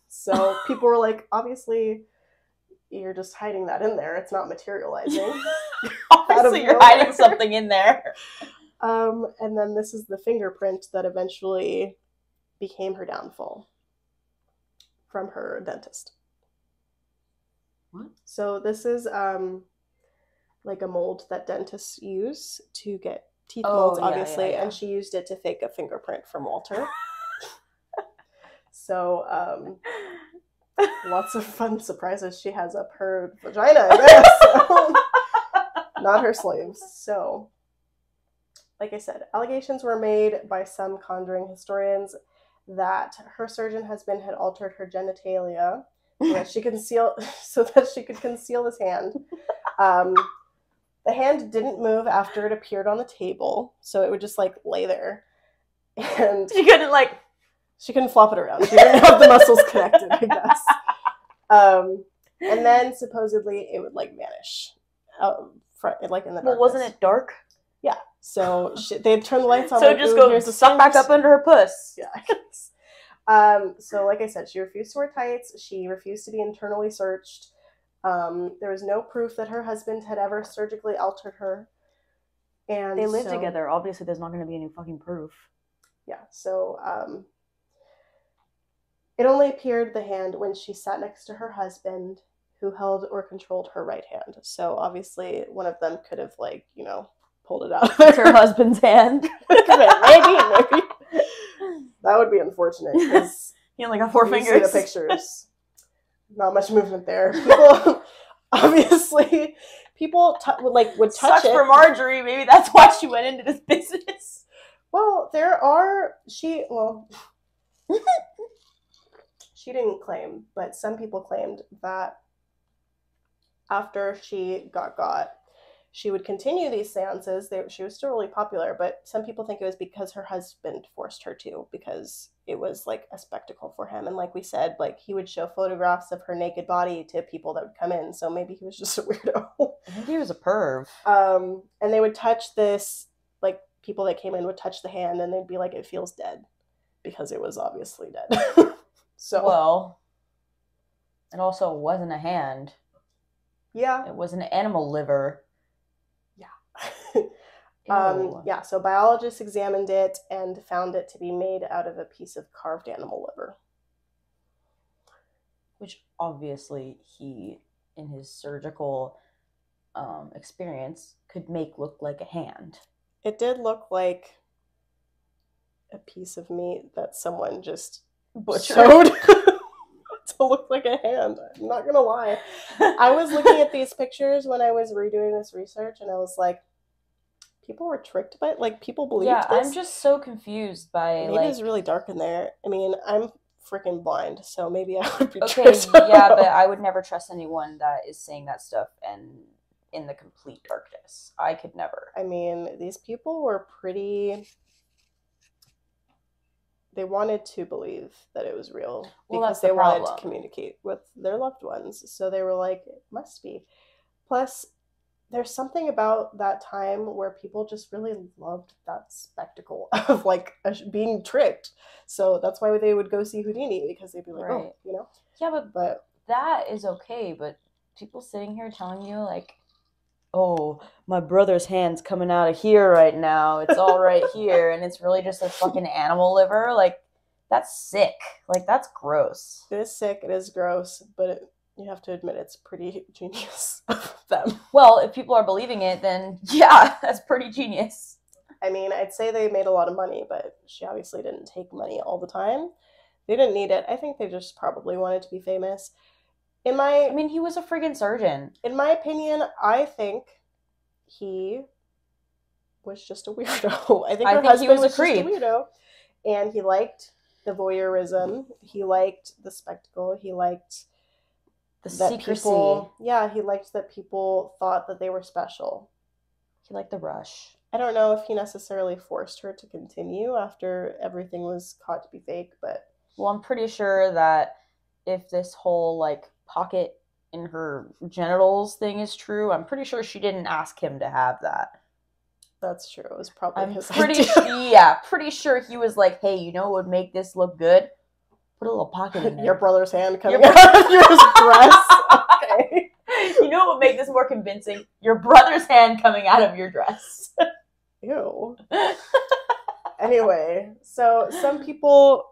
So people were like, obviously, you're just hiding that in there. It's not materializing. Obviously, you're hiding something in there. And then this is the fingerprint that eventually became her downfall from her dentist. What? So this is like a mold that dentists use to get teeth molds, obviously, and she used it to fake a fingerprint from Walter. So lots of fun surprises she has up her vagina, I guess. So, not her sleeves. So, like I said, allegations were made by some conjuring historians that her surgeon husband had altered her genitalia so that she could conceal his hand. The hand didn't move after it appeared on the table, so it would just like lay there, and she couldn't flop it around. She didn't have the muscles connected, I guess. And then supposedly it would like vanish, like in the darkness. Well, wasn't it dark? Yeah. So they'd turn the lights on. So it just goes suck back up under her puss. Yeah. So like I said, she refused to wear tights. She refused to be internally searched. There was no proof that her husband had ever surgically altered her. And they lived together. Obviously, there's not going to be any fucking proof. Yeah. So it only appeared the hand when she sat next to her husband, who held or controlled her right hand. So obviously, one of them could have pulled it out. It's her husband's hand. maybe. That would be unfortunate. You only got 4 fingers. See the pictures. Not much movement there. People, obviously, would touch it. Sucks for Marjorie. Maybe that's why she went into this business. Well, she didn't claim, but some people claimed that after she got, she would continue these seances. She was still really popular, but some people think it was because her husband forced her to, because it was like a spectacle for him. And like we said, like he would show photographs of her naked body to people that would come in. So maybe he was just a weirdo. I think he was a perv. And they would touch this, like people that came in would touch the hand and they'd be like, it feels dead, because it was obviously dead. So. Well, it also wasn't a hand. Yeah. It was an animal liver. Yeah, so biologists examined it and found it to be made out of a piece of carved animal liver. Which obviously he, in his surgical experience, could make look like a hand. It did look like a piece of meat that someone just butchered. To look like a hand. I'm not gonna lie. I was looking at these pictures when I was redoing this research, and I was like, people were tricked by it. Like, people believed this. I'm just so confused by it is really dark in there. I mean, I'm freaking blind, so maybe I would be tricked. Yeah, but I would never trust anyone that is saying that stuff and in the complete darkness. I could never. I mean, these people were pretty... They wanted to believe that it was real because they wanted to communicate with their loved ones. So they were like, it must be. Plus, there's something about that time where people just really loved that spectacle of like being tricked. So that's why they would go see Houdini, because they'd be like, right. Oh. Yeah, but that is okay. But people sitting here telling you like, oh, my brother's hand's coming out of here right now. It's all right here. And it's really just a fucking animal liver. Like, that's sick. Like, that's gross. It is sick. It is gross. But you have to admit it's pretty genius of them. Well, if people are believing it, then yeah, that's pretty genius. I mean, I'd say they made a lot of money, but she obviously didn't take money all the time. They didn't need it. I think they just probably wanted to be famous. He was a friggin' surgeon. In my opinion, I think he was just a weirdo. I think her husband was just a weirdo. And he liked the voyeurism. He liked the spectacle. He liked the secrecy. He liked that people thought that they were special. He liked the rush. I don't know if he necessarily forced her to continue after everything was caught to be fake, but... Well, I'm pretty sure that if this whole, pocket in her genitals thing is true, I'm pretty sure she didn't ask him to have that. That's true. It was probably his idea. Yeah, pretty sure he was like, hey, you know what would make this look good? Put a little pocket in there. Your brother's hand coming out of your breast. Okay. You know what would make this more convincing? Your brother's hand coming out of your dress. Ew. Anyway, so some people,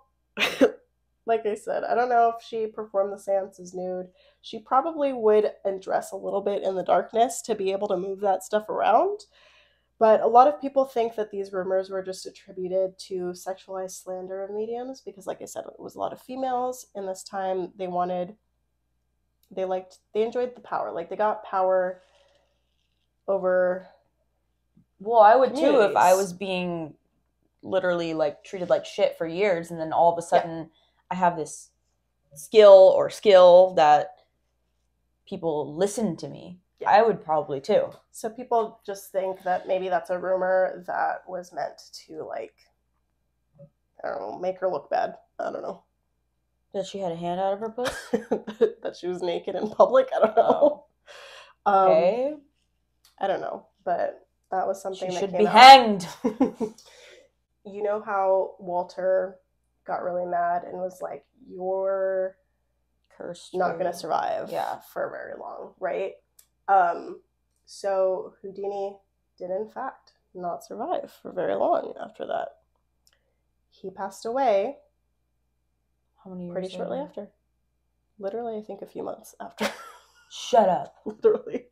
like I said, I don't know if she performed the seances nude. She probably would undress a little bit in the darkness to be able to move that stuff around. But a lot of people think that these rumors were just attributed to sexualized slander of mediums because, like I said, it was a lot of females. And this time they enjoyed the power. Like, they got power over... Well, I would too if I was being literally, like, treated like shit for years. And then all of a sudden I have this skill that people listen to me. Yeah. I would probably too. So people just think that maybe that's a rumor that was meant to, like, I don't know, make her look bad. I don't know. That she had a hand out of her puss? That she was naked in public? I don't know. Oh. Okay. I don't know, but that was something that came out. She should be hanged! You know how Walter got really mad and was like, you're cursed, not going to survive for very long, right? So Houdini did, in fact, not survive for very long after that. He passed away. How many years? Pretty shortly after. Literally, I think a few months after. Shut up. Literally.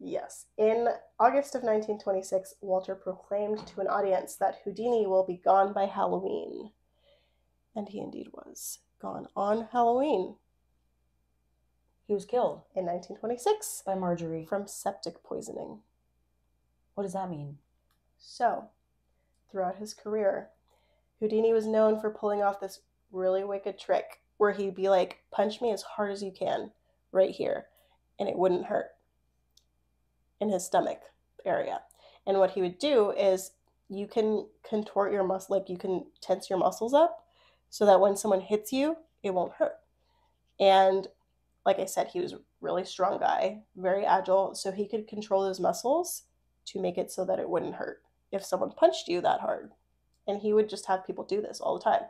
Yes. In August of 1926, Walter proclaimed to an audience that Houdini will be gone by Halloween. And he indeed was gone on Halloween. He was killed. In 1926. By Marjorie. From septic poisoning. What does that mean? So, throughout his career, Houdini was known for pulling off this really wicked trick where he'd be like, punch me as hard as you can right here, and it wouldn't hurt in his stomach area. And what he would do is you can contort your muscle, like you can tense your muscles up so that when someone hits you, it won't hurt. And like I said, he was a really strong guy, very agile, so he could control his muscles to make it so that it wouldn't hurt if someone punched you that hard. And he would just have people do this all the time.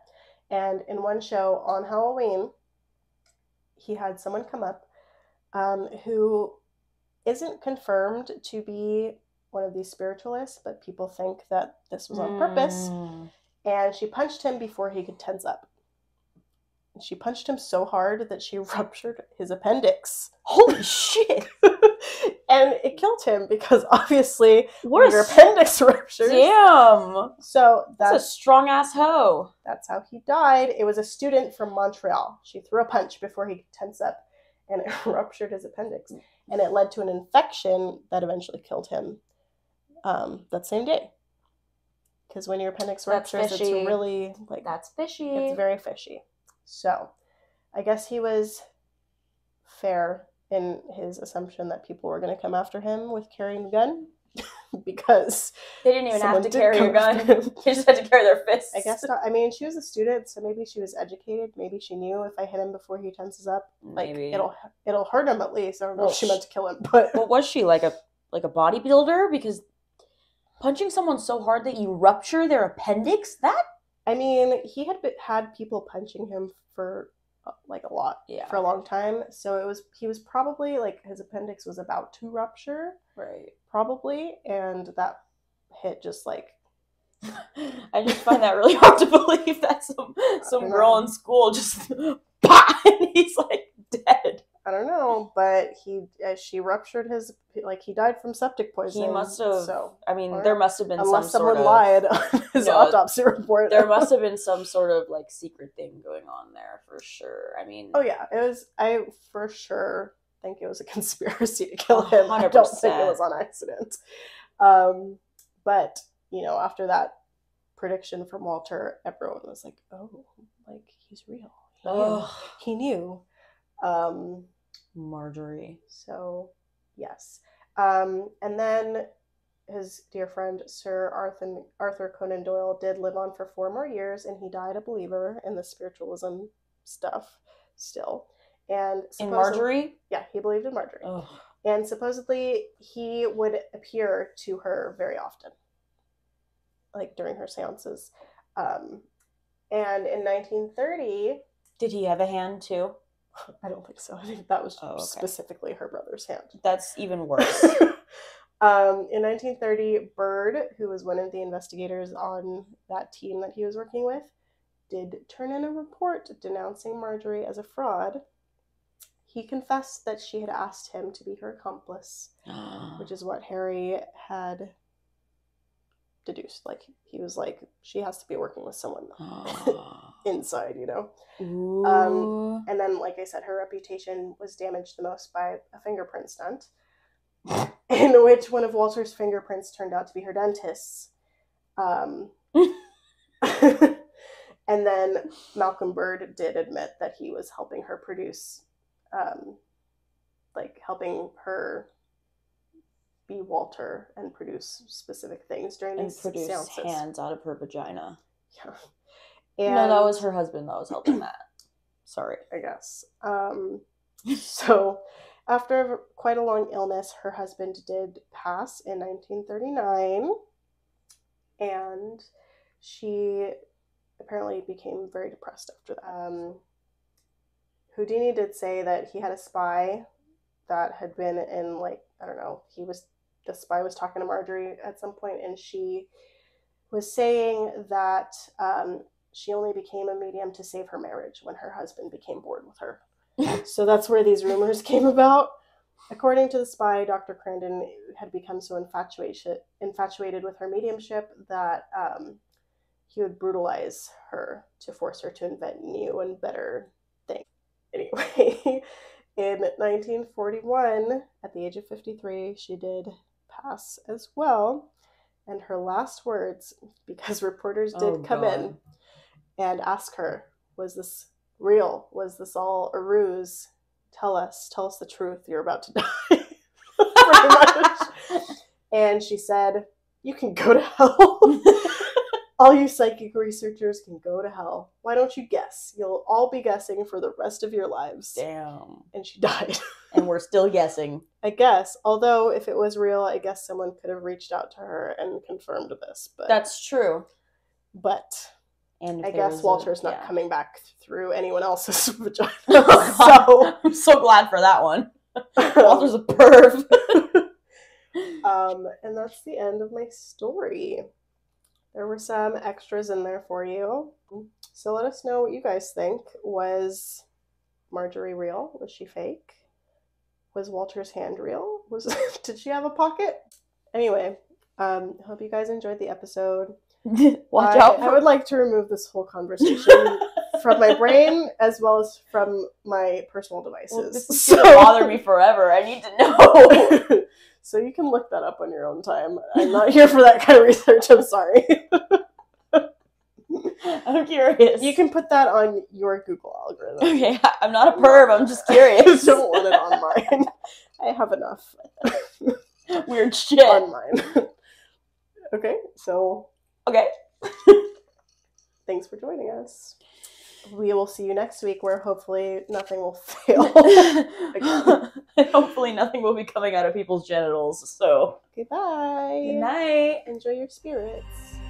And in one show on Halloween, he had someone come up who isn't confirmed to be one of these spiritualists, but people think that this was on purpose. And she punched him before he could tense up. She punched him so hard that she ruptured his appendix. Holy shit! And it killed him because obviously your appendix ruptures. Damn! So that's a strong ass hoe. That's how he died. It was a student from Montreal. She threw a punch before he could tense up and it ruptured his appendix. And it led to an infection that eventually killed him that same day. Because when your appendix ruptures, it's really like. That's fishy. It's very fishy. So, I guess he was fair in his assumption that people were going to come after him with carrying a gun, because they didn't even have to carry a gun. They just had to carry their fists. I guess not. I mean, she was a student, so maybe she was educated. Maybe she knew if I hit him before he tenses up, like maybe. it'll hurt him at least. I don't know if she meant to kill him, but what was she, like a bodybuilder? Because punching someone so hard that you rupture their appendix, that. I mean, he had people punching him for, like, a lot, for a long time. So he was probably, like, his appendix was about to rupture. Right. Probably. And that hit just, like. I just find that really hard to believe that some girl in school just, bah! And he's, like, dead. I don't know, but she ruptured his, like, he died from septic poisoning. He must have, there must have been unless someone lied on his autopsy report. There must have been some sort of, like, secret thing going on there, for sure. I mean. Oh, yeah, I for sure think it was a conspiracy to kill him. 100%. I don't think it was on accident. But, you know, after that prediction from Walter, everyone was like, oh, like, he's real. He knew. Marjorie. So, yes. And then his dear friend Sir Arthur Conan Doyle did live on for 4 more years, and he died a believer in the spiritualism stuff still. And in Marjorie? Yeah, he believed in Marjorie. Ugh. And supposedly he would appear to her very often, like during her seances. And in 1930... Did he have a hand too? I don't think so. I think that was specifically her brother's hand. That's even worse. In 1930, Bird, who was one of the investigators on that team that he was working with, did turn in a report denouncing Marjorie as a fraud. He confessed that she had asked him to be her accomplice, which is what Harry had deduced. Like, he was like, she has to be working with someone inside, you know? And then, like I said, her reputation was damaged the most by a fingerprint stunt, in which one of Walter's fingerprints turned out to be her dentist's. And then Malcolm Bird did admit that he was helping her produce, like helping her be Walter and produce specific things during these seances. And produce hands out of her vagina. Yeah. And no, that was her husband that was helping that. Sorry. I guess. So after quite a long illness, her husband did pass in 1939, and she apparently became very depressed after that. Houdini did say that he had a spy that had been in, like, I don't know, the spy was talking to Marjorie at some point, and she was saying that she only became a medium to save her marriage when her husband became bored with her. So that's where these rumors came about. According to the spy, Dr. Crandon had become so infatuated with her mediumship that he would brutalize her to force her to invent new and better things. Anyway, in 1941, at the age of 53, she did pass as well. And her last words, because reporters did in and ask her, was this real? Was this all a ruse? Tell us the truth. You're about to die. Pretty much. And she said, you can go to hell. All you psychic researchers can go to hell. Why don't you guess? You'll all be guessing for the rest of your lives. Damn. And she died. And we're still guessing. I guess. Although, if it was real, I guess someone could have reached out to her and confirmed this. But that's true. But and I guess Walter's not coming back through anyone else's vagina. So I'm so glad for that one. Walter's a perv. And that's the end of my story. There were some extras in there for you. So let us know what you guys think. Was Marjorie real? Was she fake? Was Walter's hand real? Did she have a pocket? Anyway, hope you guys enjoyed the episode. I would like to remove this whole conversation from my brain as well as from my personal devices. Well, this is gonna bother me forever. I need to know. So you can look that up on your own time. I'm not here for that kind of research. I'm sorry. I'm curious. You can put that on your Google algorithm. Okay, I'm not a perv. I'm just curious. Don't want it on mine. I have enough weird shit on mine. Okay, so. Okay. Thanks for joining us. We will see you next week, where hopefully nothing will fail. Hopefully nothing will be coming out of people's genitals. So. Goodbye. Good night. Enjoy your spirits.